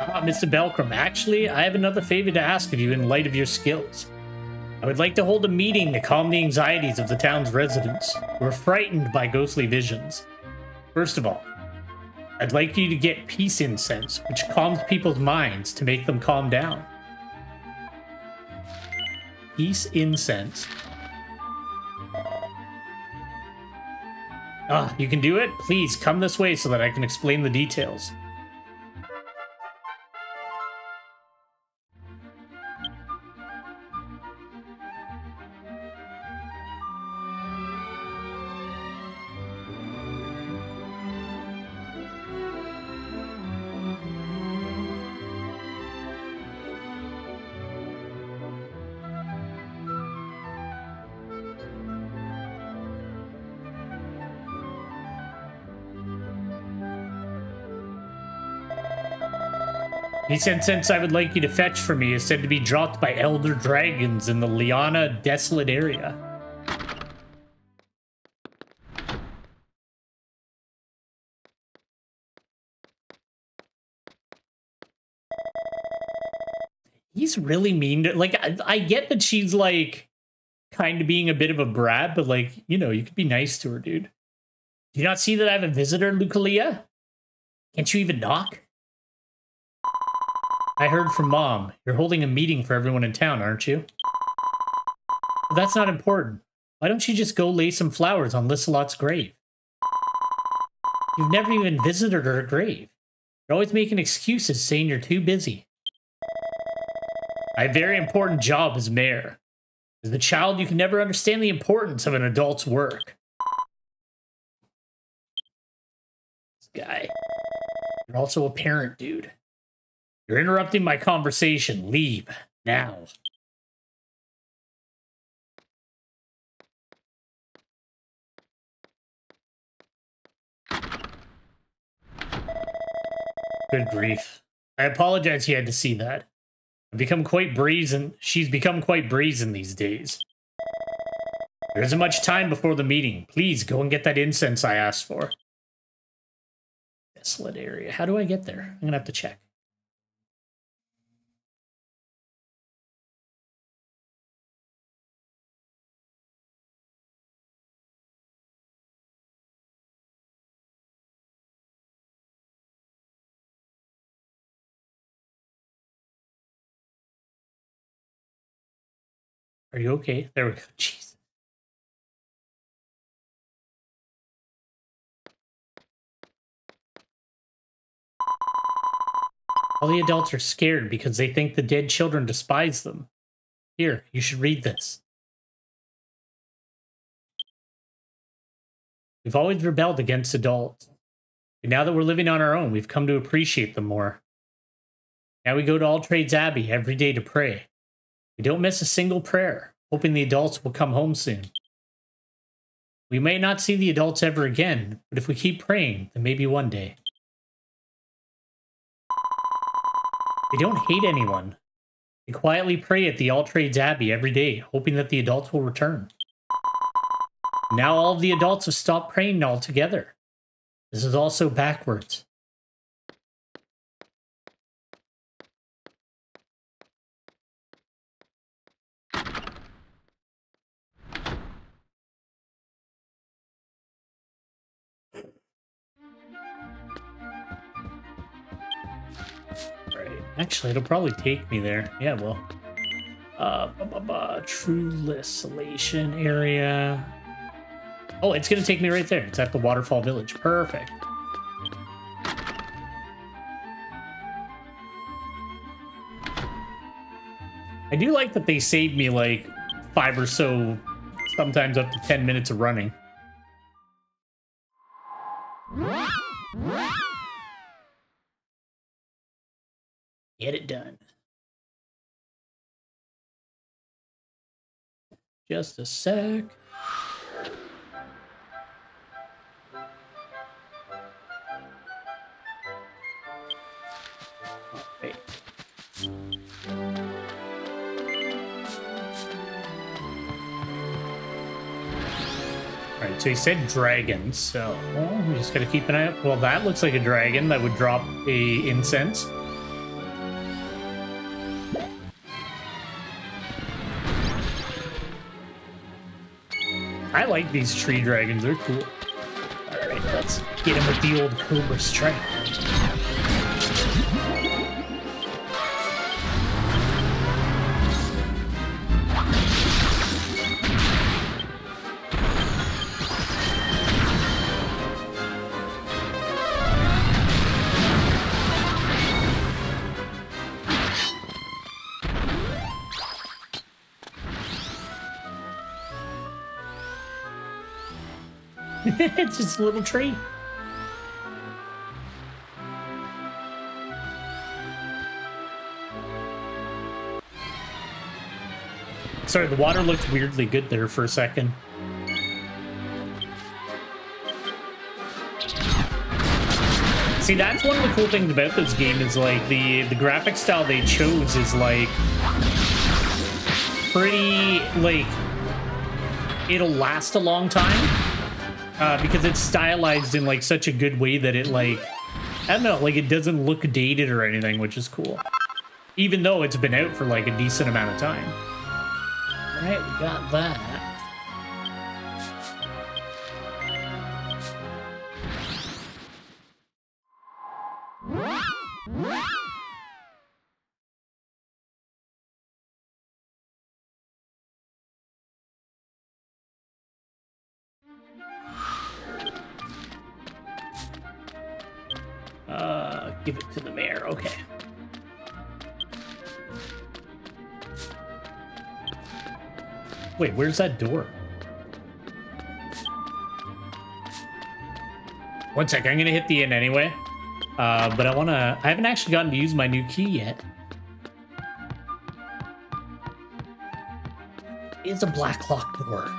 Ah, Mister Belcrum. Actually, I have another favor to ask of you in light of your skills. I would like to hold a meeting to calm the anxieties of the town's residents who are frightened by ghostly visions. First of all, I'd like you to get peace incense, which calms people's minds to make them calm down. Peace incense. Ah, you can do it? Please come this way so that I can explain the details. He said, since I would like you to fetch for me is said to be dropped by elder dragons in the Liana Desolate Area. He's really mean to, like, I, I get that she's, like, kind of being a bit of a brat, but, like, you know, you could be nice to her, dude. Do you not see that I have a visitor, Lucolia? Can't you even knock? I heard from Mom. You're holding a meeting for everyone in town, aren't you? Well, that's not important. Why don't you just go lay some flowers on Lysalot's grave? You've never even visited her grave. You're always making excuses, saying you're too busy. I have a very important job as mayor. As a child, you can never understand the importance of an adult's work. This guy. You're also a parent, dude. You're interrupting my conversation. Leave. Now. Good grief. I apologize you had to see that. I've become quite brazen. She's become quite brazen these days. There isn't much time before the meeting. Please go and get that incense I asked for. Desolate area. How do I get there? I'm going to have to check. Are you okay? There we go. Jeez. All the adults are scared because they think the dead children despise them. Here, you should read this. We've always rebelled against adults. And now that we're living on our own, we've come to appreciate them more. Now we go to All Trades Abbey every day to pray. We don't miss a single prayer, hoping the adults will come home soon. We may not see the adults ever again, but if we keep praying, then maybe one day. They don't hate anyone. They quietly pray at the All Trades Abbey every day, hoping that the adults will return. Now all of the adults have stopped praying altogether. This is also backwards. Actually, it'll probably take me there. Yeah, well. Uh, bah, bah, bah, True Lindurzia area. Oh, it's going to take me right there. It's at the Waterfall Village. Perfect. I do like that they saved me like five or so, sometimes up to ten minutes of running. Get it done. Just a sec. Alright. Alright, so he said dragon, so well, we just gotta keep an eye out. Well, that looks like a dragon that would drop a incense. I like these tree dragons, they're cool. Alright, let's get him with the old Cobra Strike. It's just a little tree. Sorry, the water looked weirdly good there for a second. See, that's one of the cool things about this game is like the the graphic style they chose is like pretty like it'll last a long time. Uh, because it's stylized in like such a good way that it like I don't know, like it doesn't look dated or anything, which is cool. Even though it's been out for like a decent amount of time. Alright, we got that. Give it to the mayor, okay. Wait, where's that door? One sec, I'm gonna hit the inn anyway. Uh, but I wanna, I haven't actually gotten to use my new key yet. It's a black lock door.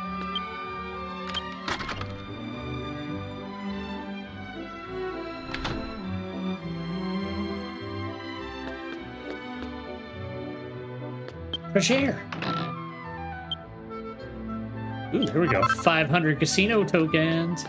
Fresh air. Ooh, there we go. five hundred casino tokens.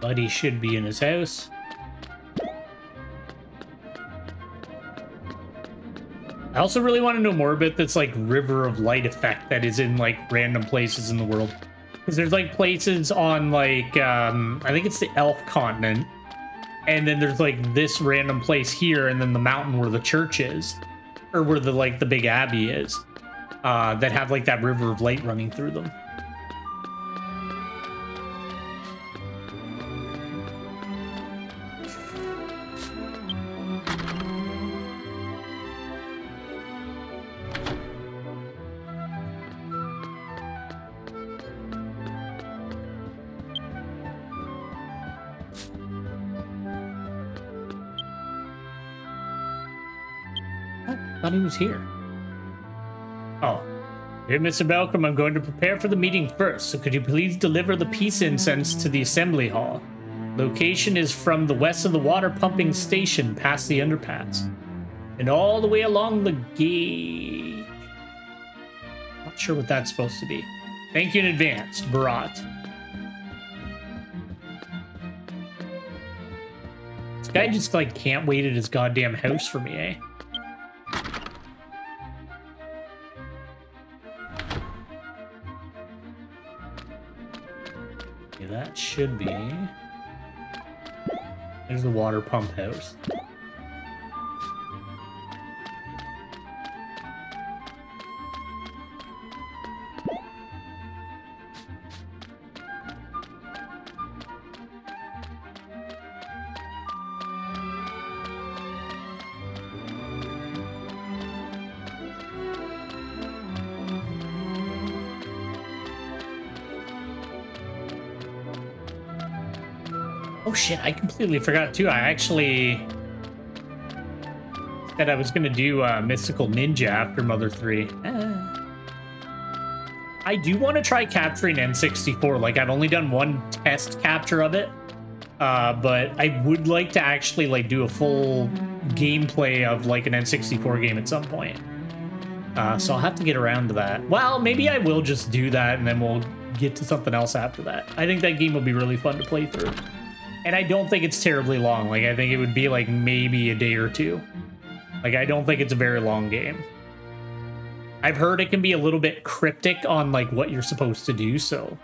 Buddy should be in his house. I also really want to know more about this, like, River of Light effect that is in, like, random places in the world. Because there's, like, places on, like, um, I think it's the Elf Continent. And then there's, like, this random place here, and then the mountain where the church is. Or where the, like, the big abbey is. Uh, that have, like, that River of Light running through them. He was here. Oh. Dear Mister Belcrum, I'm going to prepare for the meeting first, so could you please deliver the peace incense to the assembly hall? Location is from the west of the water pumping station past the underpass. And all the way along the gate. Not sure what that's supposed to be. Thank you in advance, Barat. This guy just like can't wait at his goddamn house for me, eh? That should be. There's the water pump house. Oh shit, I completely forgot too. I actually said I was gonna do uh, Mystical Ninja after Mother three. Ah. I do want to try capturing N sixty-four. Like, I've only done one test capture of it. Uh, but I would like to actually, like, do a full gameplay of, like, an N sixty-four game at some point. Uh, so I'll have to get around to that. Well, maybe I will just do that and then we'll get to something else after that. I think that game will be really fun to play through. And I don't think it's terribly long. Like, I think it would be, like, maybe a day or two. Like, I don't think it's a very long game. I've heard it can be a little bit cryptic on, like, what you're supposed to do, so...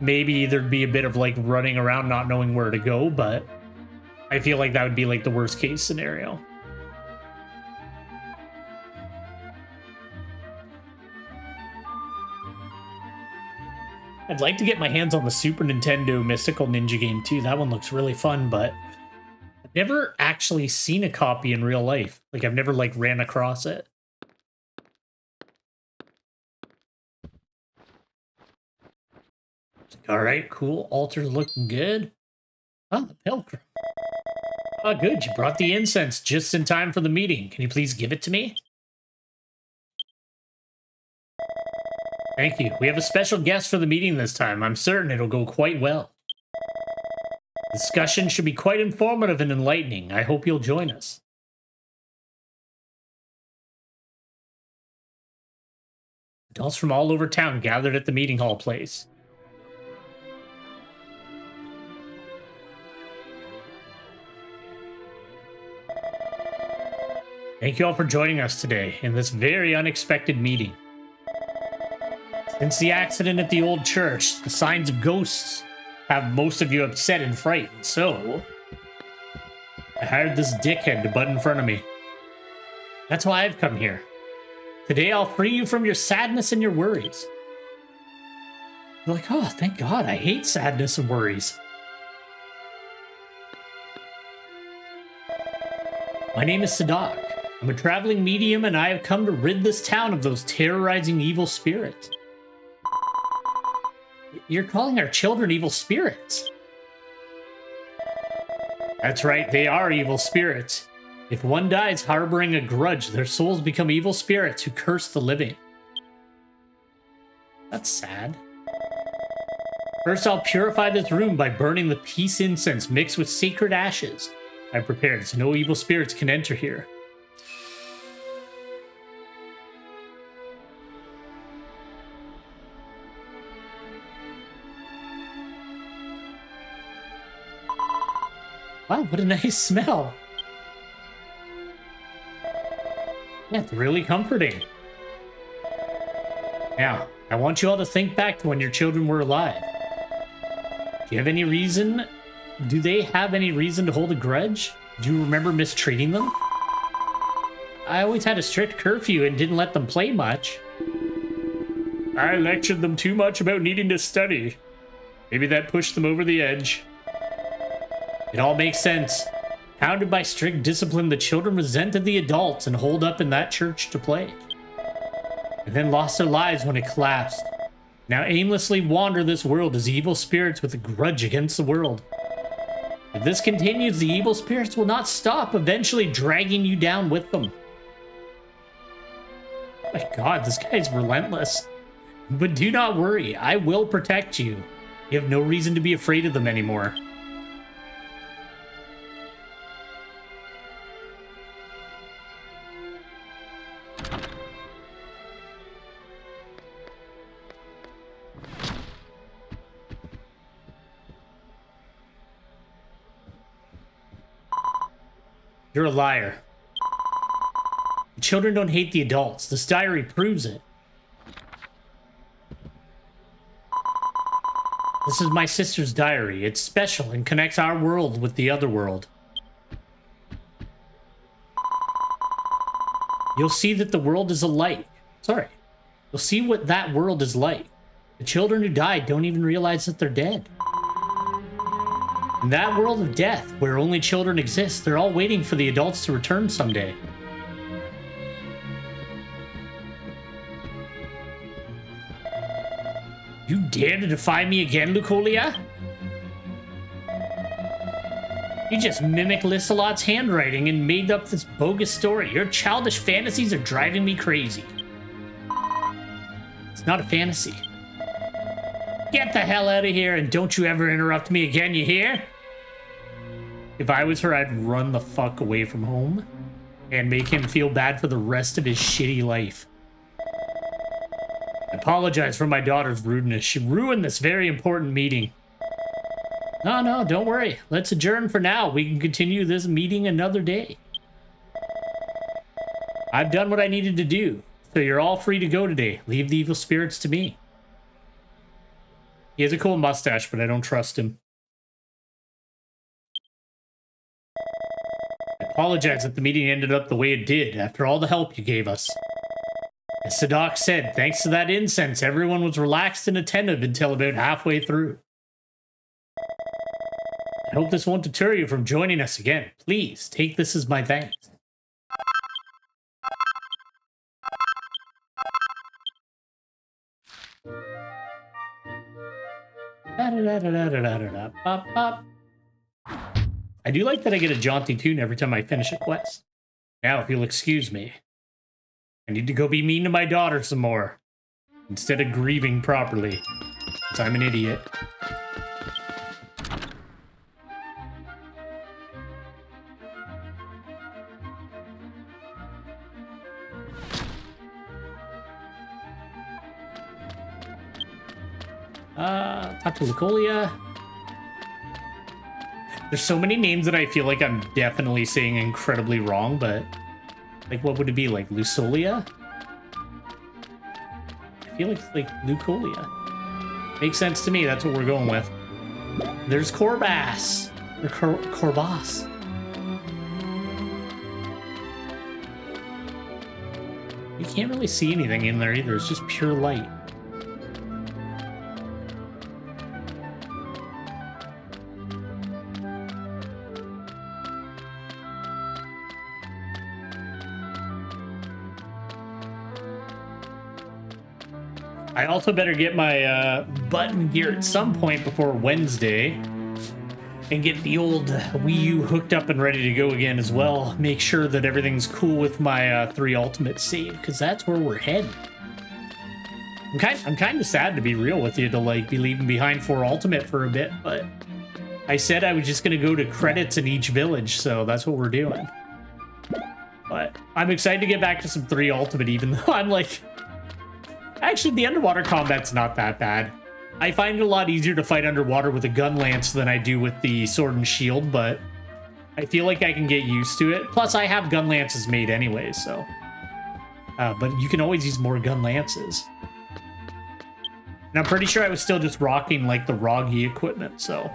Maybe there'd be a bit of, like, running around not knowing where to go, but... I feel like that would be, like, the worst-case scenario. I'd like to get my hands on the Super Nintendo Mystical Ninja game too. That one looks really fun, but I've never actually seen a copy in real life. Like, I've never, like, ran across it. All right, cool. Altar's looking good. Ah, the Belcrum. Ah, good. You brought the incense just in time for the meeting. Can you please give it to me? Thank you. We have a special guest for the meeting this time. I'm certain it'll go quite well. The discussion should be quite informative and enlightening. I hope you'll join us. Adults from all over town gathered at the meeting hall place. Thank you all for joining us today in this very unexpected meeting. Since the accident at the old church, the signs of ghosts have most of you upset and frightened, so I hired this dickhead to butt in front of me. That's why I've come here. Today I'll free you from your sadness and your worries. You're like, oh, thank God, I hate sadness and worries. My name is Sadak. I'm a traveling medium, and I have come to rid this town of those terrorizing evil spirits. You're calling our children evil spirits. That's right, they are evil spirits. If one dies harboring a grudge, their souls become evil spirits who curse the living. That's sad. First, I'll purify this room by burning the peace incense mixed with sacred ashes I prepared, so no evil spirits can enter here. Wow, what a nice smell. That's really comforting. Now, I want you all to think back to when your children were alive. Do you have any reason? Do they have any reason to hold a grudge? Do you remember mistreating them? I always had a strict curfew and didn't let them play much. I lectured them too much about needing to study. Maybe that pushed them over the edge. It all makes sense. Hounded by strict discipline, the children resented the adults and holed up in that church to play. And then lost their lives when it collapsed. Now aimlessly wander this world as evil spirits with a grudge against the world. If this continues, the evil spirits will not stop, eventually dragging you down with them. My God, this guy is relentless. But do not worry, I will protect you. You have no reason to be afraid of them anymore. You're a liar. The children don't hate the adults. This diary proves it. This is my sister's diary. It's special and connects our world with the other world. You'll see that the world is alike. Sorry. You'll see what that world is like. The children who died don't even realize that they're dead. In that world of death, where only children exist, they're all waiting for the adults to return someday. You dare to defy me again, Lucolia? You just mimicked Lysalot's handwriting and made up this bogus story. Your childish fantasies are driving me crazy. It's not a fantasy. Get the hell out of here, and don't you ever interrupt me again, you hear? If I was her, I'd run the fuck away from home and make him feel bad for the rest of his shitty life. I apologize for my daughter's rudeness. She ruined this very important meeting. No, no, don't worry. Let's adjourn for now. We can continue this meeting another day. I've done what I needed to do, so you're all free to go today. Leave the evil spirits to me. He has a cool mustache, but I don't trust him. I apologize that the meeting ended up the way it did, after all the help you gave us. As Sadak said, thanks to that incense, everyone was relaxed and attentive until about halfway through. I hope this won't deter you from joining us again. Please, take this as my thanks. I do like that I get a jaunty tune every time I finish a quest. Now, if you'll excuse me, I need to go be mean to my daughter some more, instead of grieving properly, because I'm an idiot. Uh, talk to Lucolia. There's so many names that I feel like I'm definitely saying incredibly wrong, but like, what would it be? Like Lucolia? I feel like it's like Lucolia. Makes sense to me. That's what we're going with. There's Corbass. Or Cor Corbass. You can't really see anything in there either. It's just pure light. I also better get my uh, button gear at some point before Wednesday and get the old Wii U hooked up and ready to go again as well. Make sure that everything's cool with my uh, three ultimate save, because that's where we're headed. I'm kind, I'm kind of sad, to be real with you, to like be leaving behind four ultimate for a bit, but I said I was just going to go to credits in each village, so that's what we're doing. But I'm excited to get back to some three ultimate, even though I'm like... Actually, the underwater combat's not that bad. I find it a lot easier to fight underwater with a gun lance than I do with the sword and shield, but I feel like I can get used to it. Plus, I have gun lances made anyway, so. Uh, but you can always use more gun lances. And I'm pretty sure I was still just rocking, like, the Roggy equipment, so.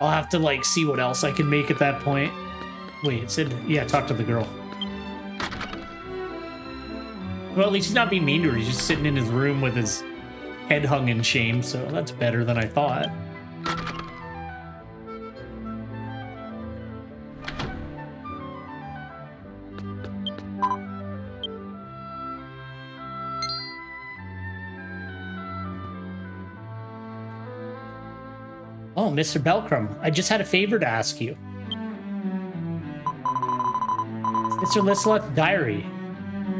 I'll have to, like, see what else I can make at that point. Wait, it said... Yeah, talk to the girl. Well, at least he's not being mean to her. He's just sitting in his room with his head hung in shame, so that's better than I thought. Oh, Mister Belcrum, I just had a favor to ask you. Mister Lysalot's diary.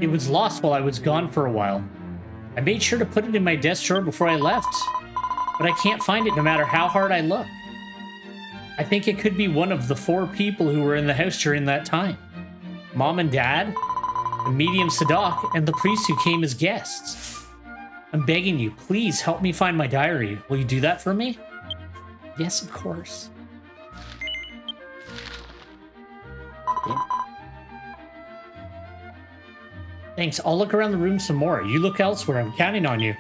It was lost while I was gone for a while. I made sure to put it in my desk drawer before I left, but I can't find it no matter how hard I look. I think it could be one of the four people who were in the house during that time. Mom and Dad, the medium Sadak, and the priest who came as guests. I'm begging you, please help me find my diary. Will you do that for me? Yes, of course. Yeah. Thanks. I'll look around the room some more. You look elsewhere. I'm counting on you.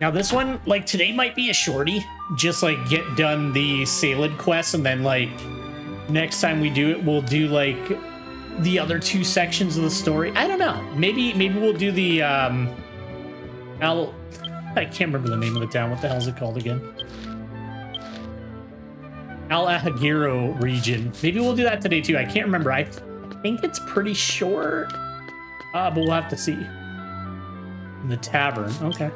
Now this one, like, today might be a shorty. Just, like, get done the Celed quest, and then, like, next time we do it, we'll do, like, the other two sections of the story. I don't know. Maybe, maybe we'll do the, um... I'll... I can't remember the name of the town. What the hell is it called again? Al-Ahagiro region. Maybe we'll do that today too. I can't remember. I, th I think it's pretty short, uh, but we'll have to see. In the tavern. Okay.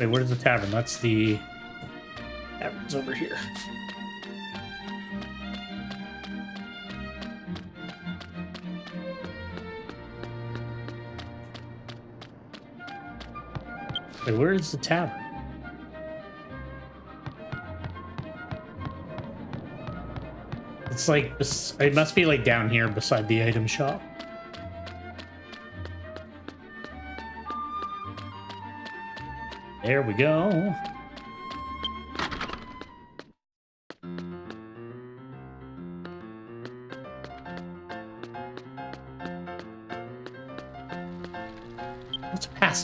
Wait, where's the tavern? That's the... Tavern's over here. Wait, where is the tavern? It's like, it must be like down here beside the item shop. There we go.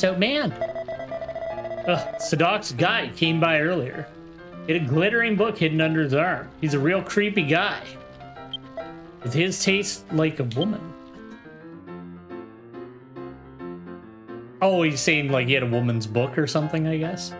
Out man. Ugh, Sadak's guy came by earlier. He had a glittering book hidden under his arm. He's a real creepy guy. With his taste like a woman. Oh, he's saying like he had a woman's book or something, I guess.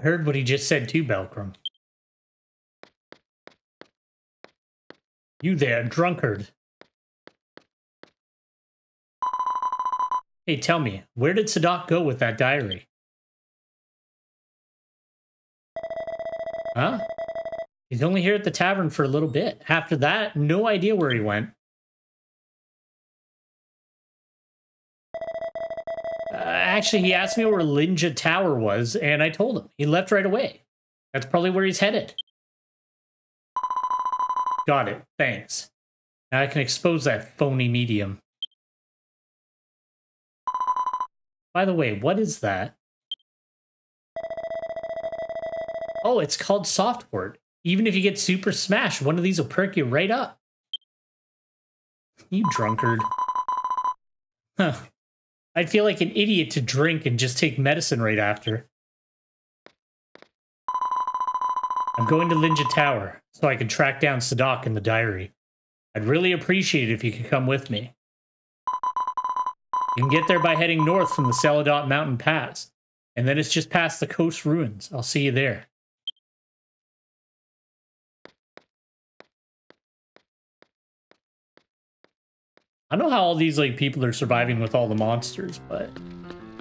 Heard what he just said too, Belcrum. You there, drunkard. Hey, tell me, where did Sadak go with that diary? Huh? He's only here at the tavern for a little bit. After that, no idea where he went. Actually, he asked me where Ninja Tower was, and I told him. He left right away. That's probably where he's headed. Got it. Thanks. Now I can expose that phony medium. By the way, what is that? Oh, it's called Softwort. Even if you get Super Smash, one of these will perk you right up. You drunkard. Huh. I'd feel like an idiot to drink and just take medicine right after. I'm going to Ninja Tower, so I can track down Sadak in the diary. I'd really appreciate it if you could come with me. You can get there by heading north from the Celadon Mountain Pass, and then it's just past the coast ruins. I'll see you there. I don't know how all these like people are surviving with all the monsters, but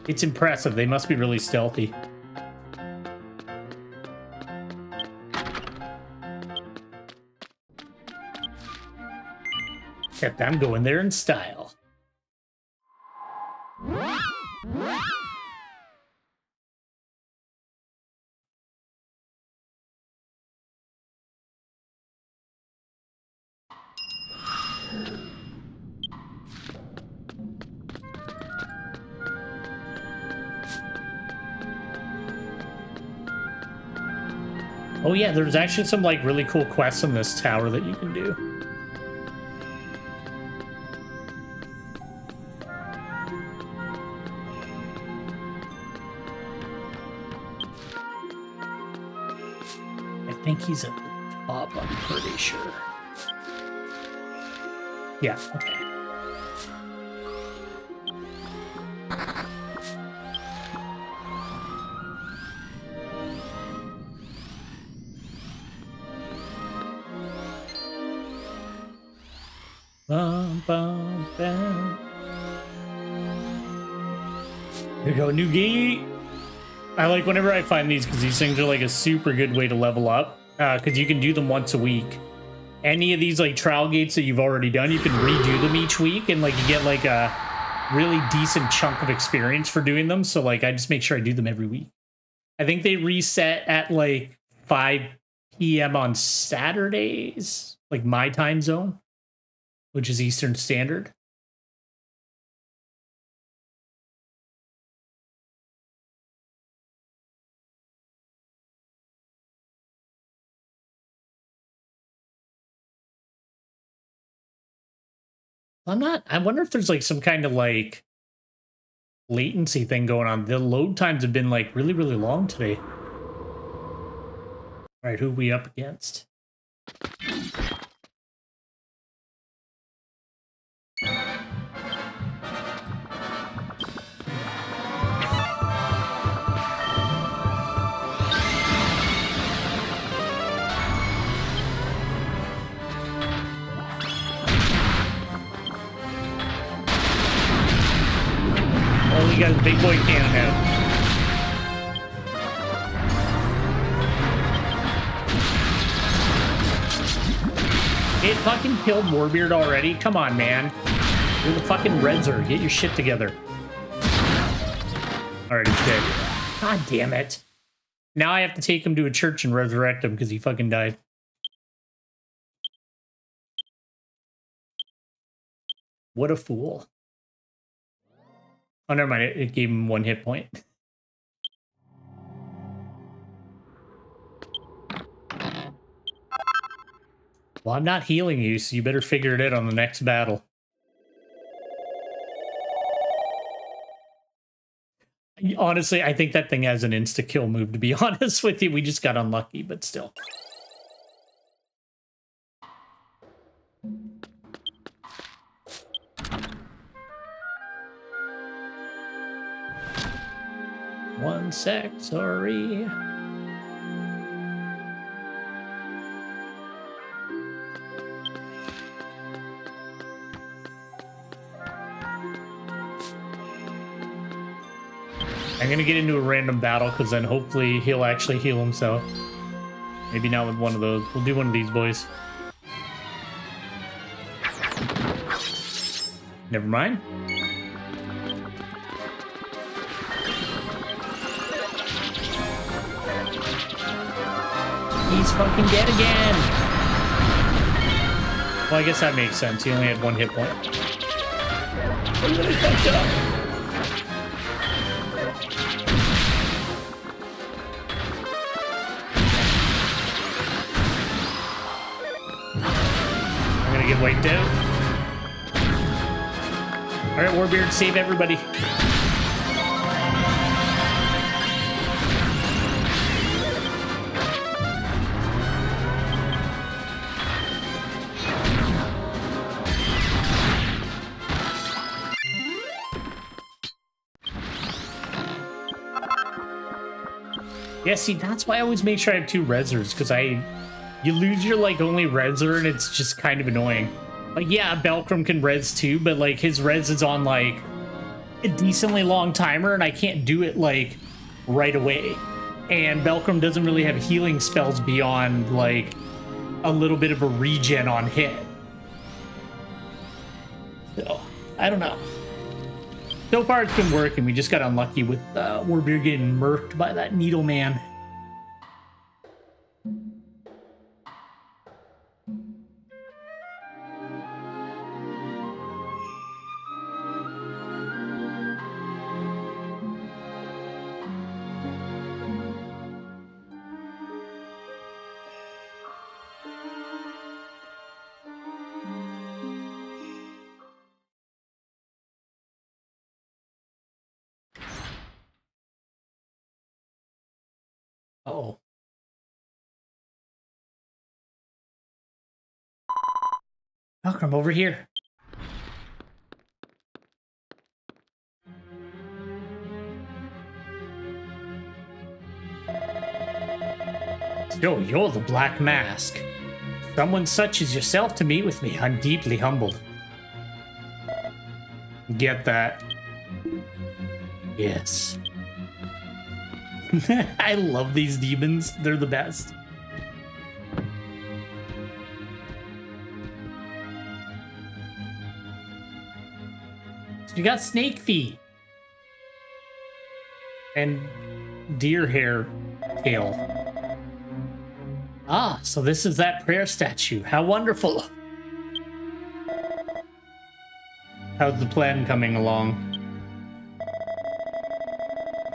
it's impressive. They must be really stealthy. Except I'm going there in style. Oh yeah, there's actually some like really cool quests in this tower that you can do. I think he's at the top, I'm pretty sure. Yeah, okay. Here we go, new gate. I like whenever I find these because these things are like a super good way to level up because uh, you can do them once a week. Any of these like trial gates that you've already done, you can redo them each week and like you get like a really decent chunk of experience for doing them. So like I just make sure I do them every week. I think they reset at like five p m on Saturdays, like my time zone, which is Eastern Standard. I'm not, I wonder if there's like some kind of like latency thing going on. The load times have been like really, really long today. All right, who are we up against? You got a big boy cannon out. It fucking killed Warbeard already. Come on, man. You're the fucking Redzer. Get your shit together. Alright, he's dead. God damn it. Now I have to take him to a church and resurrect him because he fucking died. What a fool. Oh, never mind. It, it gave him one hit point. Well, I'm not healing you, so you better figure it out on the next battle. Honestly, I think that thing has an insta-kill move, to be honest with you. We just got unlucky, but still. One sec, sorry. I'm gonna get into a random battle because then hopefully he'll actually heal himself. Maybe not with one of those. We'll do one of these boys. Never mind. He's fucking dead again. Well, I guess that makes sense. He only had one hit point. I'm gonna catch up. I'm gonna get wiped out. All right, Warbeard, save everybody. Yeah, see, that's why I always make sure I have two Rezzers, because I... You lose your, like, only Rezzer, and it's just kind of annoying. Like, yeah, Belcrum can res too, but like his res is on like a decently long timer, and I can't do it like right away. And Belcrum doesn't really have healing spells beyond like a little bit of a regen on hit. So, I don't know. So far it's been working. We just got unlucky with uh, Warbeard getting murked by that Needle Man. Uh-oh. Malcolm, over here. Yo, you're the Black Mask. Someone such as yourself to meet with me, I'm deeply humbled. Get that? Yes. I love these demons. They're the best. So you got snake feet. And deer hair tail. Ah, so this is that prayer statue. How wonderful. How's the plan coming along?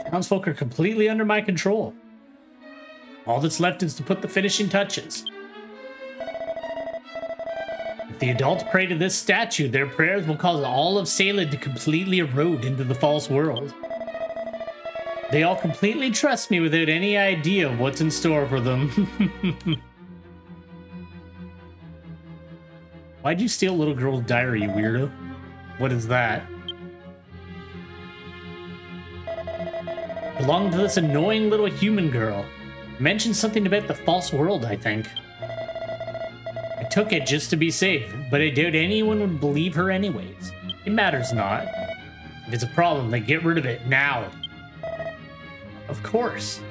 Townsfolk are completely under my control. All that's left is to put the finishing touches. If the adults pray to this statue, their prayers will cause all of Celed to completely erode into the false world. They all completely trust me without any idea of what's in store for them. Why'd you steal little girl's diary, you weirdo? What is that? Belonged to this annoying little human girl. Mentioned something about the false world, I think. I took it just to be safe, but I doubt anyone would believe her anyways. It matters not. If it's a problem, then get rid of it now. Of course.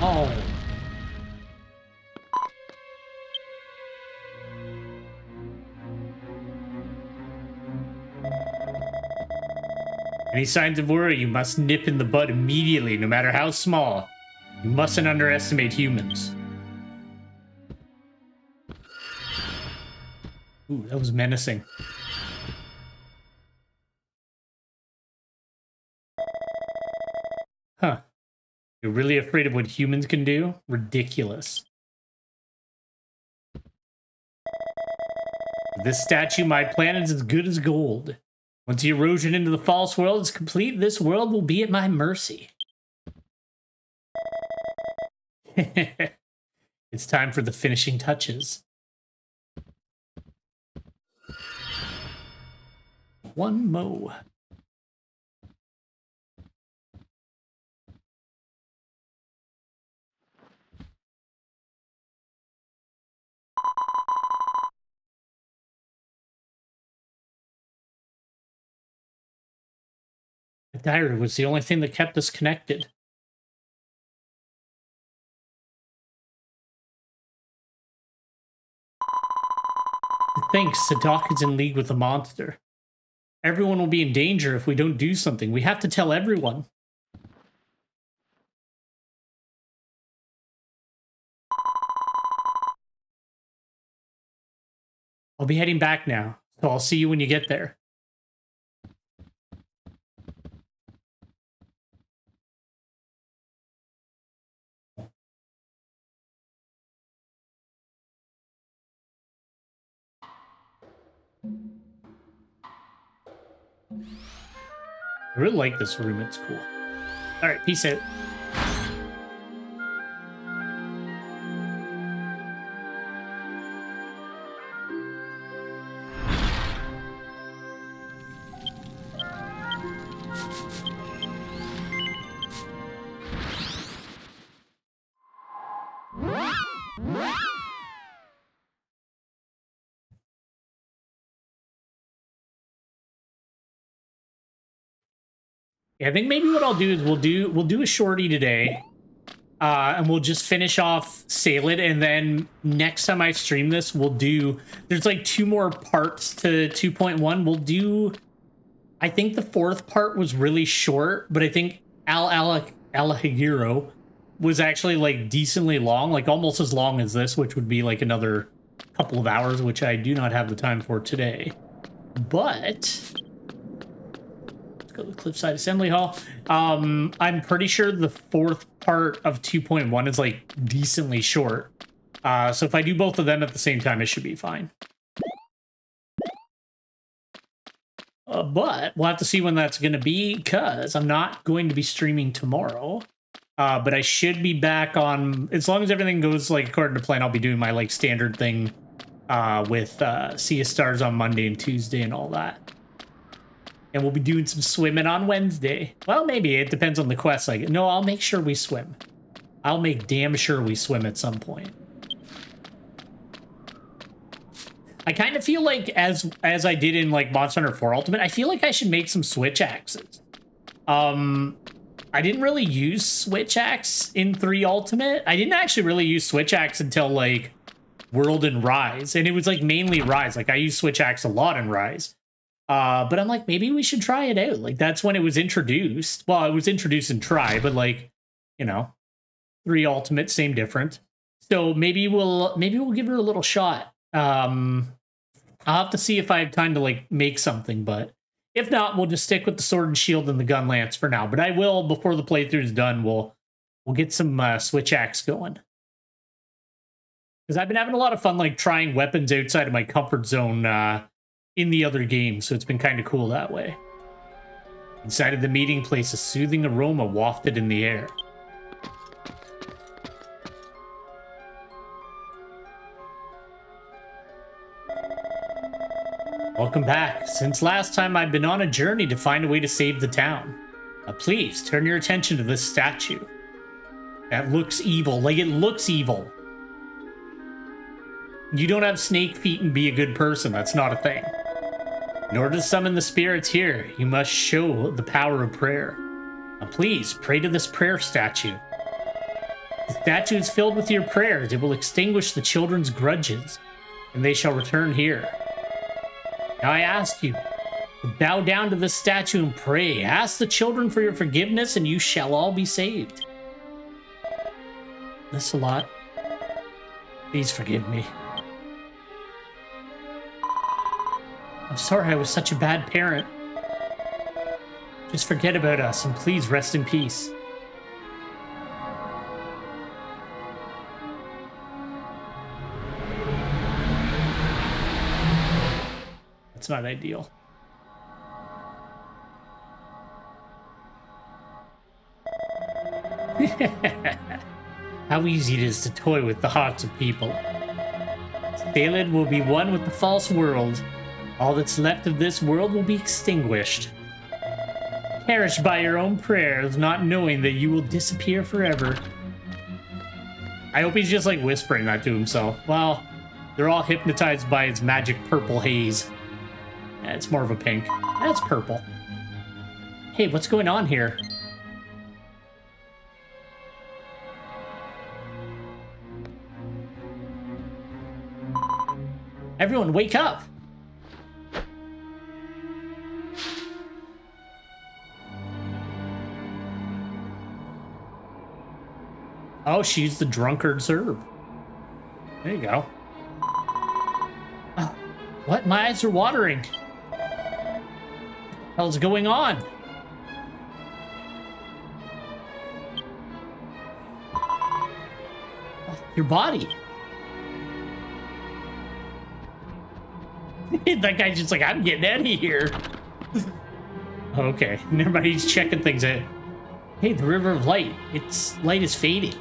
Oh. Any signs of worry, you must nip in the bud immediately, no matter how small. You mustn't underestimate humans. Ooh, that was menacing. Huh. You're really afraid of what humans can do? Ridiculous. This statue, my plan is as good as gold. Once the erosion into the false world is complete, this world will be at my mercy. It's time for the finishing touches. One mo. Diary was the only thing that kept us connected. To think Sadak is in league with the monster. Everyone will be in danger if we don't do something. We have to tell everyone. I'll be heading back now, so I'll see you when you get there. I really like this room, it's cool. Alright, peace out. I think maybe what I'll do is we'll do we'll do a shorty today, uh, and we'll just finish off Celed, and then next time I stream this, we'll do. There's like two more parts to two point one. We'll do. I think the fourth part was really short, but I think Al Alec Alahiro was actually like decently long, like almost as long as this, which would be like another couple of hours, which I do not have the time for today. But go to the Cliffside Assembly Hall. Um, I'm pretty sure the fourth part of two point one is like decently short. Uh, so if I do both of them at the same time, it should be fine. Uh, but we'll have to see when that's going to be, because I'm not going to be streaming tomorrow. Uh, but I should be back on, as long as everything goes like according to plan, I'll be doing my like standard thing uh, with uh, Sea of Stars on Monday and Tuesday and all that. And we'll be doing some swimming on Wednesday. Well, maybe. It depends on the quest. Like, no, I'll make sure we swim. I'll make damn sure we swim at some point. I kind of feel like, as as I did in, like, Monster Hunter four Ultimate, I feel like I should make some Switch Axes. Um, I didn't really use Switch Axe in three Ultimate. I didn't actually really use Switch Axe until, like, World and Rise. And it was, like, mainly Rise. Like, I used Switch Axe a lot in Rise. Uh, but I'm like, maybe we should try it out. Like, that's when it was introduced. Well, it was introduced and try, but like, you know, three Ultimate, same different. So maybe we'll, maybe we'll give her a little shot. Um, I'll have to see if I have time to like make something, but if not, we'll just stick with the sword and shield and the gun lance for now. But I will, before the playthrough is done, we'll, we'll get some uh, Switch Axe going. Cause I've been having a lot of fun, like trying weapons outside of my comfort zone, uh, in the other game, so it's been kind of cool that way. Inside of the meeting place, a soothing aroma wafted in the air. Welcome back. Since last time, I've been on a journey to find a way to save the town. Now please, turn your attention to this statue. That looks evil. Like, it looks evil. You don't have snake feet and be a good person. That's not a thing. In order to summon the spirits here, you must show the power of prayer. Now please, pray to this prayer statue. The statue is filled with your prayers. It will extinguish the children's grudges, and they shall return here. Now I ask you to bow down to this statue and pray. Ask the children for your forgiveness, and you shall all be saved. Lysalot, please forgive me. I'm sorry I was such a bad parent. Just forget about us and please rest in peace. That's not ideal. How easy it is to toy with the hearts of people. Celed will be one with the false world. All that's left of this world will be extinguished. Perish by your own prayers, not knowing that you will disappear forever. I hope he's just like whispering that to himself. Well, they're all hypnotized by his magic purple haze. Yeah, it's more of a pink. That's purple. Hey, what's going on here? Everyone, wake up! Oh, she's the drunkard's herb. There you go. Oh, what? My eyes are watering. What hell's going on? Your body. That guy's just like, I'm getting out of here. Okay, never mind. He's checking things out. Hey, the River of Light. Its light is fading.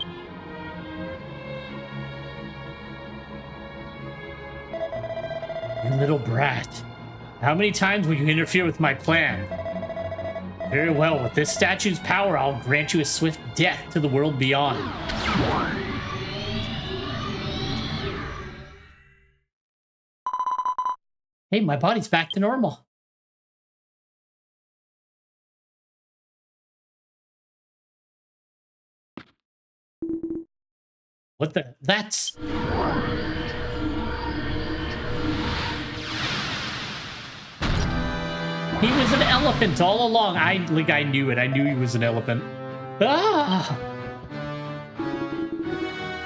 You little brat. How many times will you interfere with my plan? Very well. With this statue's power, I'll grant you a swift death to the world beyond. Hey, my body's back to normal. What the? That's... He was an elephant all along. I, like, I knew it. I knew he was an elephant. Ah!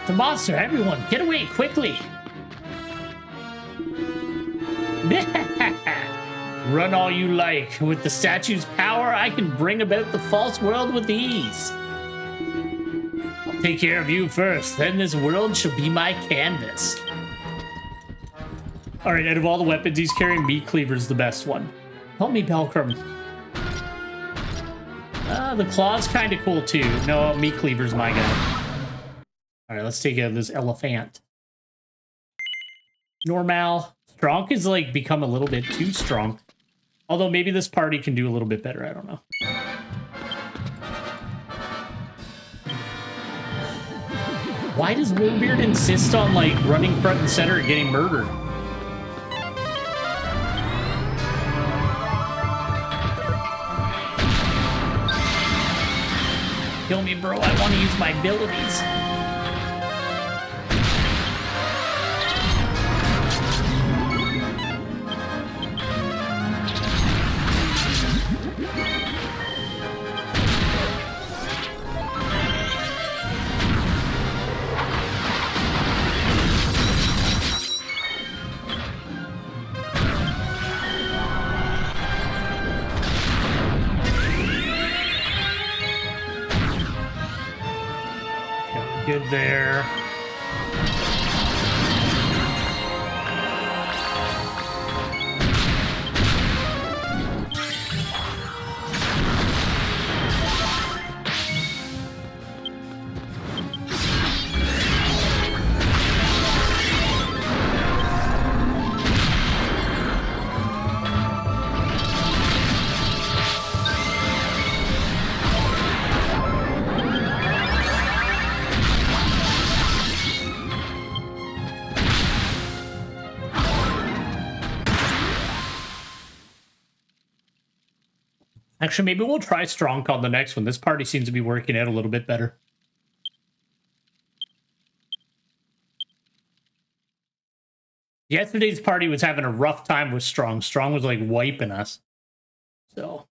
The monster, everyone, get away quickly. Run all you like. With the statue's power, I can bring about the false world with ease. I'll take care of you first, then this world shall be my canvas. All right, out of all the weapons he's carrying, Meat Cleaver's the best one. Help me, Belcrum. Ah, the claw's kind of cool, too. No, Meat Cleaver's my guy. All right, let's take out this elephant. Normal. Strong has, like, become a little bit too strong. Although maybe this party can do a little bit better. I don't know. Why does Warbeard insist on, like, running front and center and getting murdered? Kill me, bro. I want to use my abilities. There. Actually, maybe we'll try Strong on the next one. This party seems to be working out a little bit better. Yesterday's party was having a rough time with Strong. Strong was, like, wiping us. So...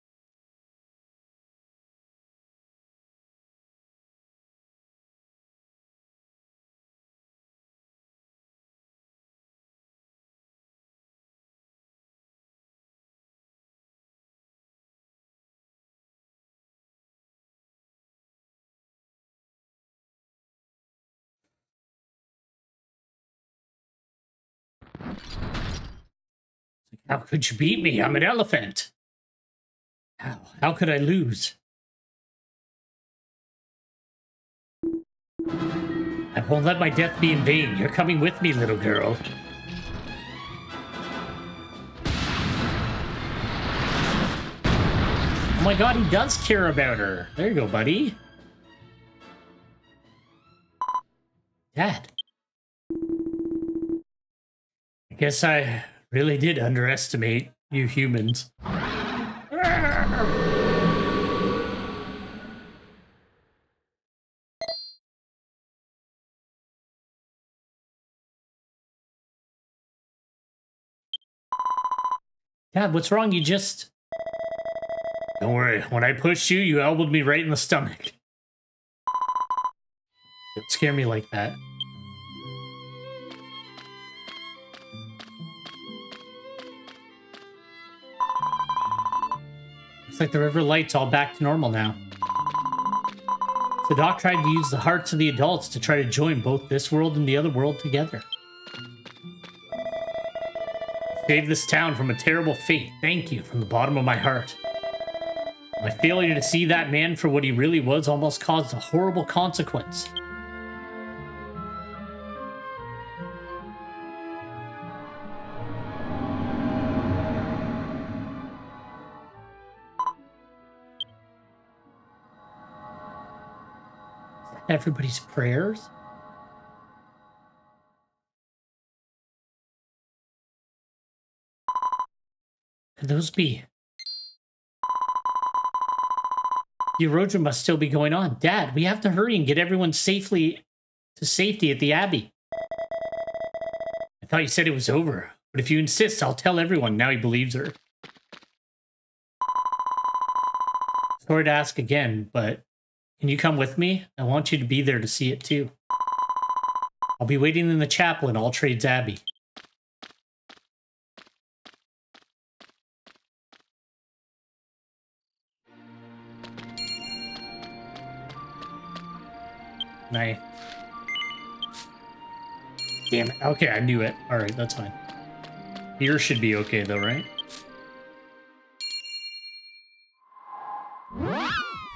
How could you beat me? I'm an elephant. How? How could I lose? I won't let my death be in vain. You're coming with me, little girl. Oh my god, he does care about her. There you go, buddy. Dad. I guess I... really did underestimate you humans. Dad, what's wrong? You just... Don't worry. When I pushed you, you elbowed me right in the stomach. Don't scare me like that. Looks like the river light's all back to normal now. Sadak tried to use the hearts of the adults to try to join both this world and the other world together. Save this town from a terrible fate. Thank you from the bottom of my heart. My failure to see that man for what he really was almost caused a horrible consequence. Everybody's prayers. Could those be? The erosion must still be going on. Dad, we have to hurry and get everyone safely to safety at the Abbey. I thought you said it was over, but if you insist, I'll tell everyone. Now he believes her. Sorry to ask again, but can you come with me? I want you to be there to see it too. I'll be waiting in the chapel in All Trades Abbey. I... Damn it. Okay, I knew it. Alright, that's fine. Here should be okay though, right?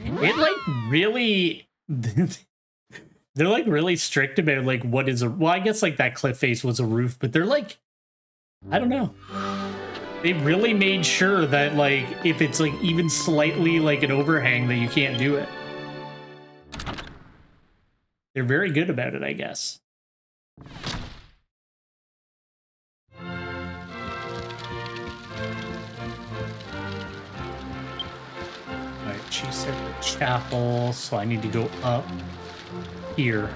It like really... They're like really strict about like what is a... Well, I guess like that cliff face was a roof, but they're like... I don't know. They really made sure that like if it's like even slightly like an overhang that you can't do it. They're very good about it, I guess. Alright, she said the chapel, so I need to go up here.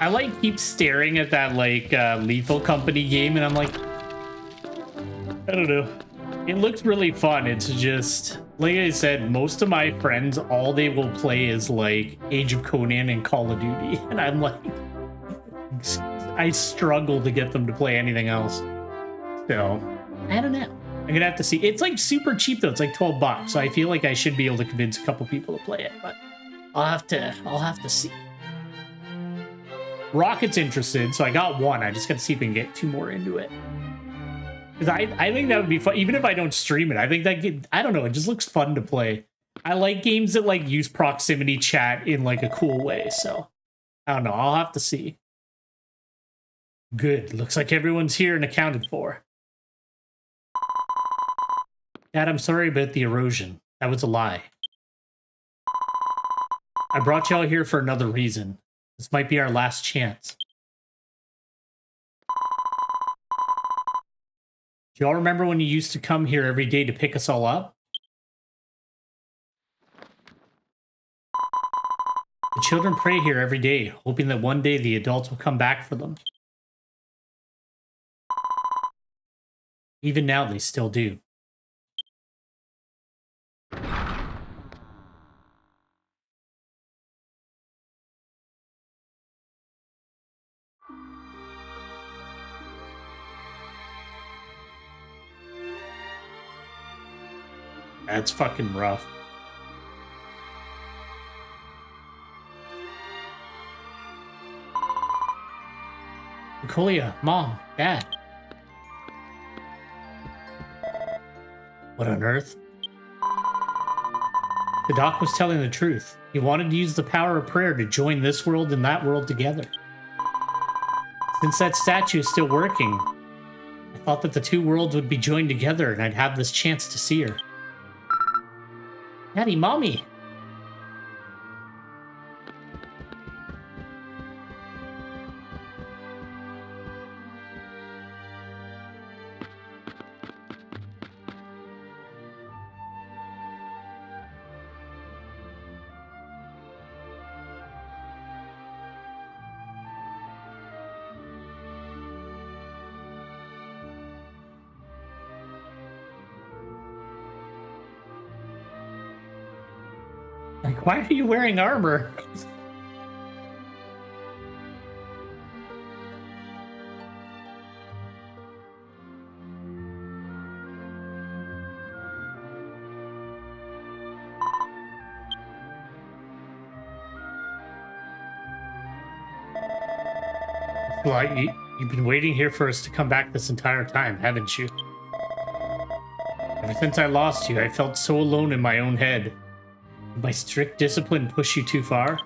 I, like, keep staring at that, like, uh, Lethal Company game, and I'm like, I don't know. It looks really fun. It's just, like I said, most of my friends, all they will play is, like, Age of Conan and Call of Duty. And I'm like, I struggle to get them to play anything else. So, I don't know. I'm gonna have to see. It's, like, super cheap, though. It's, like, twelve bucks. So I feel like I should be able to convince a couple people to play it, but I'll have to, I'll have to see. Rocket's interested, so I got one. I just got to see if we can get two more into it. Because I, I think that would be fun. Even if I don't stream it, I think that... Could, I don't know. It just looks fun to play. I like games that, like, use proximity chat in, like, a cool way. So, I don't know. I'll have to see. Good. Looks like everyone's here and accounted for. Dad, I'm sorry about the erosion. That was a lie. I brought y'all here for another reason. This might be our last chance. Do y'all remember when you used to come here every day to pick us all up? The children pray here every day, hoping that one day the adults will come back for them. Even now, they still do. That's fucking rough. Lucolia, Mom, Dad. What on earth? The doc was telling the truth. He wanted to use the power of prayer to join this world and that world together. Since that statue is still working, I thought that the two worlds would be joined together and I'd have this chance to see her. Daddy, Mommy! Why are you wearing armor? Well, you, you've been waiting here for us to come back this entire time, haven't you? Ever since I lost you, I felt so alone in my own head. Did my strict discipline push you too far?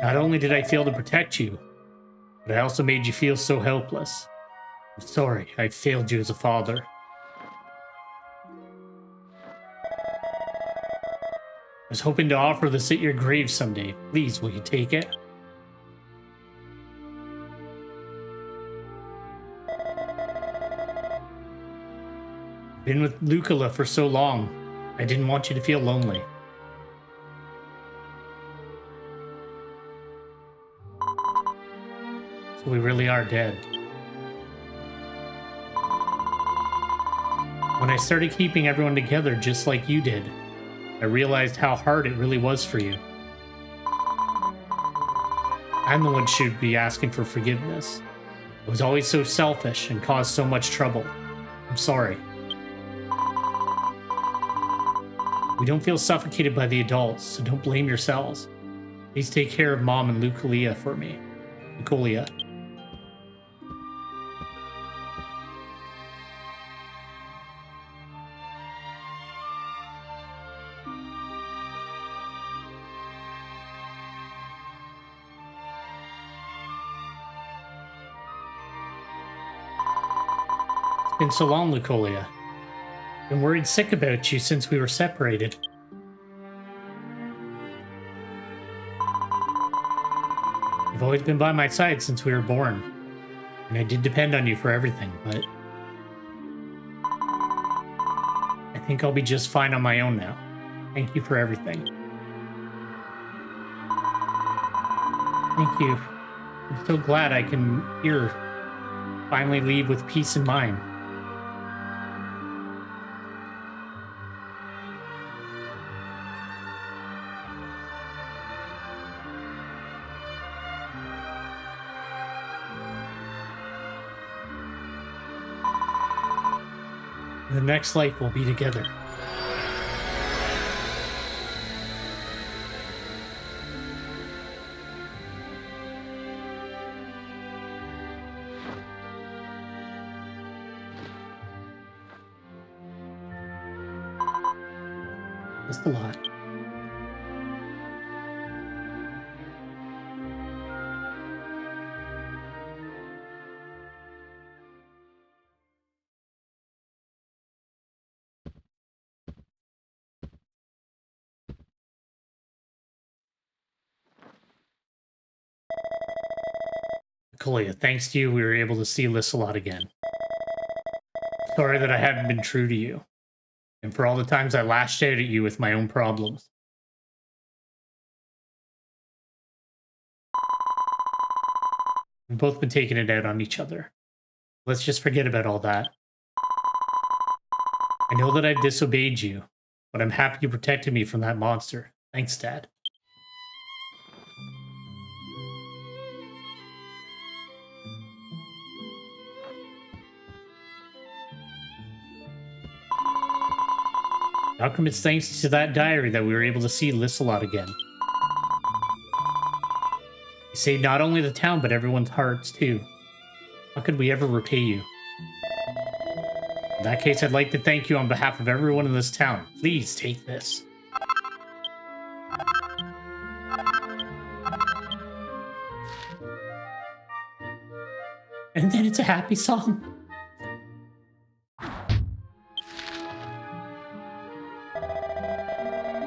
Not only did I fail to protect you, but I also made you feel so helpless. I'm sorry, I failed you as a father. was hoping to offer this at your grave someday. Please, will you take it? Been with Lucolia for so long. I didn't want you to feel lonely. So we really are dead. When I started keeping everyone together just like you did, I realized how hard it really was for you. I'm the one who should be asking for forgiveness. I was always so selfish and caused so much trouble. I'm sorry. We don't feel suffocated by the adults, so don't blame yourselves. Please take care of Mom and Lucolia for me. Lucolia. Been so long, Lucolia. Been worried sick about you since we were separated. You've always been by my side since we were born, and I did depend on you for everything, but I think I'll be just fine on my own now. Thank you for everything. Thank you. I'm so glad I can here finally leave with peace in mind. The next life will be together. Just a lot. Thanks to you, we were able to see Lysalot again. Sorry that I haven't been true to you, and for all the times I lashed out at you with my own problems. We've both been taking it out on each other. Let's just forget about all that. I know that I've disobeyed you, but I'm happy you protected me from that monster. Thanks, Dad. It's thanks to that diary that we were able to see Lysalot again. You saved not only the town, but everyone's hearts, too. How could we ever repay you? In that case, I'd like to thank you on behalf of everyone in this town. Please take this. And then it's a happy song.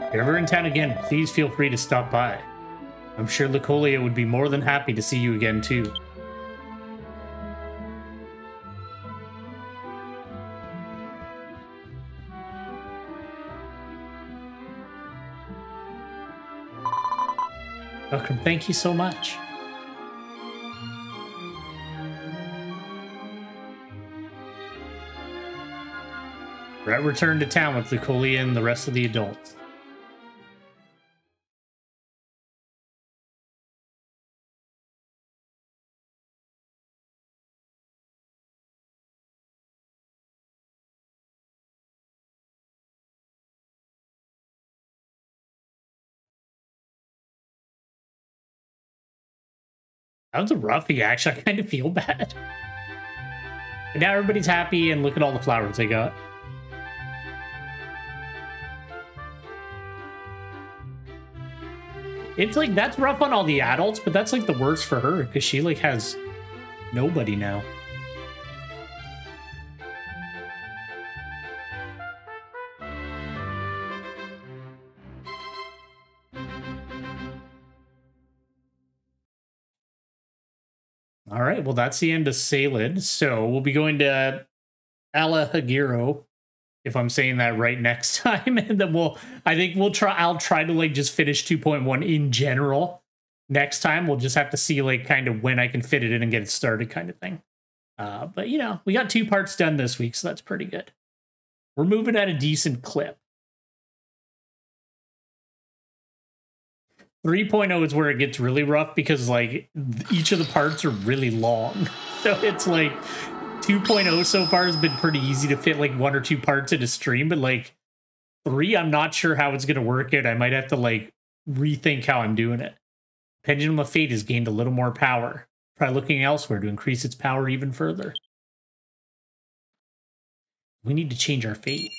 If you're ever in town again, please feel free to stop by. I'm sure Lucolia would be more than happy to see you again, too. Welcome, thank you so much. We're at return to town with Lucolia and the rest of the adults. That was a roughie, actually. I kind of feel bad. But now everybody's happy, and look at all the flowers they got. It's like, that's rough on all the adults, but that's like the worst for her, because she like has nobody now. All right, well, that's the end of Celed. So we'll be going to Alahagiro, if I'm saying that right, next time. And then we'll, I think we'll try, I'll try to like just finish two point one in general next time. We'll just have to see like kind of when I can fit it in and get it started kind of thing. Uh, but, you know, we got two parts done this week, so that's pretty good. We're moving at a decent clip. three point oh is where it gets really rough because, like, each of the parts are really long. So it's, like, two point oh so far has been pretty easy to fit, like, one or two parts in a stream. But, like, three, I'm not sure how it's going to work out. I might have to, like, rethink how I'm doing it. Pendulum of Fate has gained a little more power. Try looking elsewhere to increase its power even further. We need to change our fate.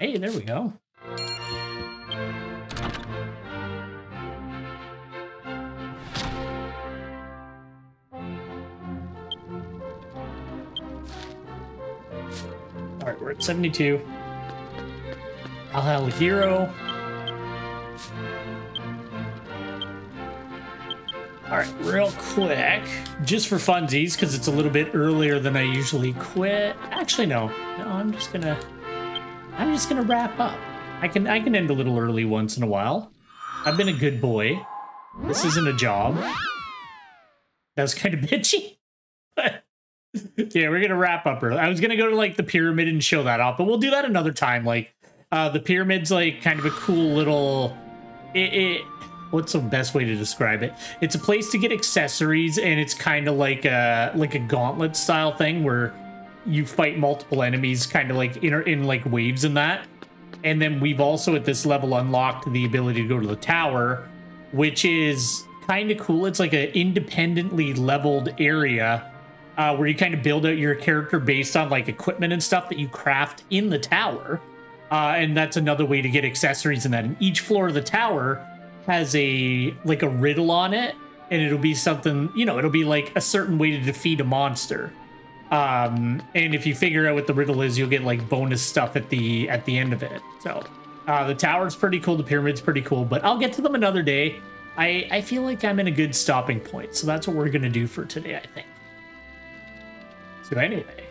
Hey, there we go. All right, we're at seventy-two. Alahagiro. All right, real quick, just for funsies, because it's a little bit earlier than I usually quit. Actually, no, no, I'm just gonna, I'm just gonna wrap up. I can, I can end a little early once in a while. I've been a good boy. This isn't a job. That was kind of bitchy, but yeah, we're gonna wrap up early. I was gonna go to like the pyramid and show that off, but we'll do that another time. Like, uh, the pyramid's like kind of a cool little. It. it What's the best way to describe it? It's a place to get accessories, and it's kind of like a like a gauntlet style thing where you fight multiple enemies, kind of like in in like waves in that. And then we've also at this level unlocked the ability to go to the tower, which is kind of cool. It's like an independently leveled area uh, where you kind of build out your character based on like equipment and stuff that you craft in the tower. Uh, and that's another way to get accessories in that. And each floor of the tower has a like a riddle on it, and it'll be something, you know, it'll be like a certain way to defeat a monster, um and if you figure out what the riddle is, you'll get like bonus stuff at the at the end of it. So uh the tower's pretty cool, the pyramid's pretty cool, but I'll get to them another day. I i feel like I'm in a good stopping point, so that's what we're gonna do for today, I think. So anyway,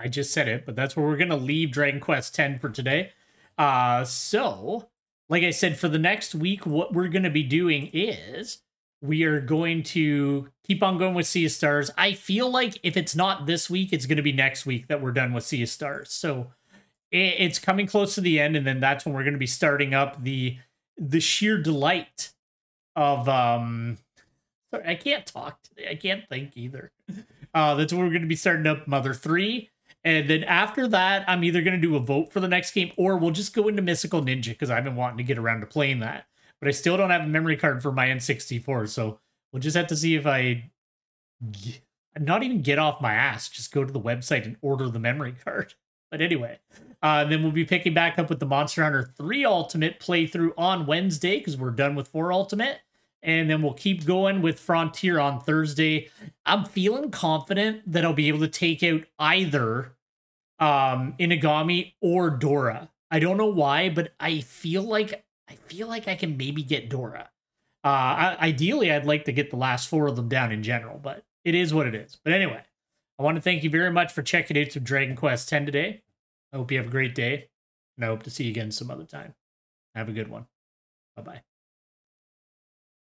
I just said it, but that's where we're gonna leave Dragon Quest X for today. Uh so like I said, for the next week, what we're going to be doing is we are going to keep on going with Sea of Stars. I feel like if it's not this week, it's going to be next week that we're done with Sea of Stars. So it's coming close to the end, and then that's when we're going to be starting up the the sheer delight of... um. Sorry, I can't talk today. I can't think either. Uh, that's when we're going to be starting up Mother three. And then after that, I'm either going to do a vote for the next game, or we'll just go into Mystical Ninja, because I've been wanting to get around to playing that. But I still don't have a memory card for my N sixty-four, so we'll just have to see if I... Get, not even get off my ass, just go to the website and order the memory card. But anyway, uh, then we'll be picking back up with the Monster Hunter three Ultimate playthrough on Wednesday, because we're done with four Ultimate. And then we'll keep going with Frontier on Thursday. I'm feeling confident that I'll be able to take out either um, Inagami or Dora. I don't know why, but I feel like I feel like I can maybe get Dora. Uh, I, ideally, I'd like to get the last four of them down in general, but it is what it is. But anyway, I want to thank you very much for checking out some Dragon Quest Ten today. I hope you have a great day, and I hope to see you again some other time. Have a good one. Bye-bye.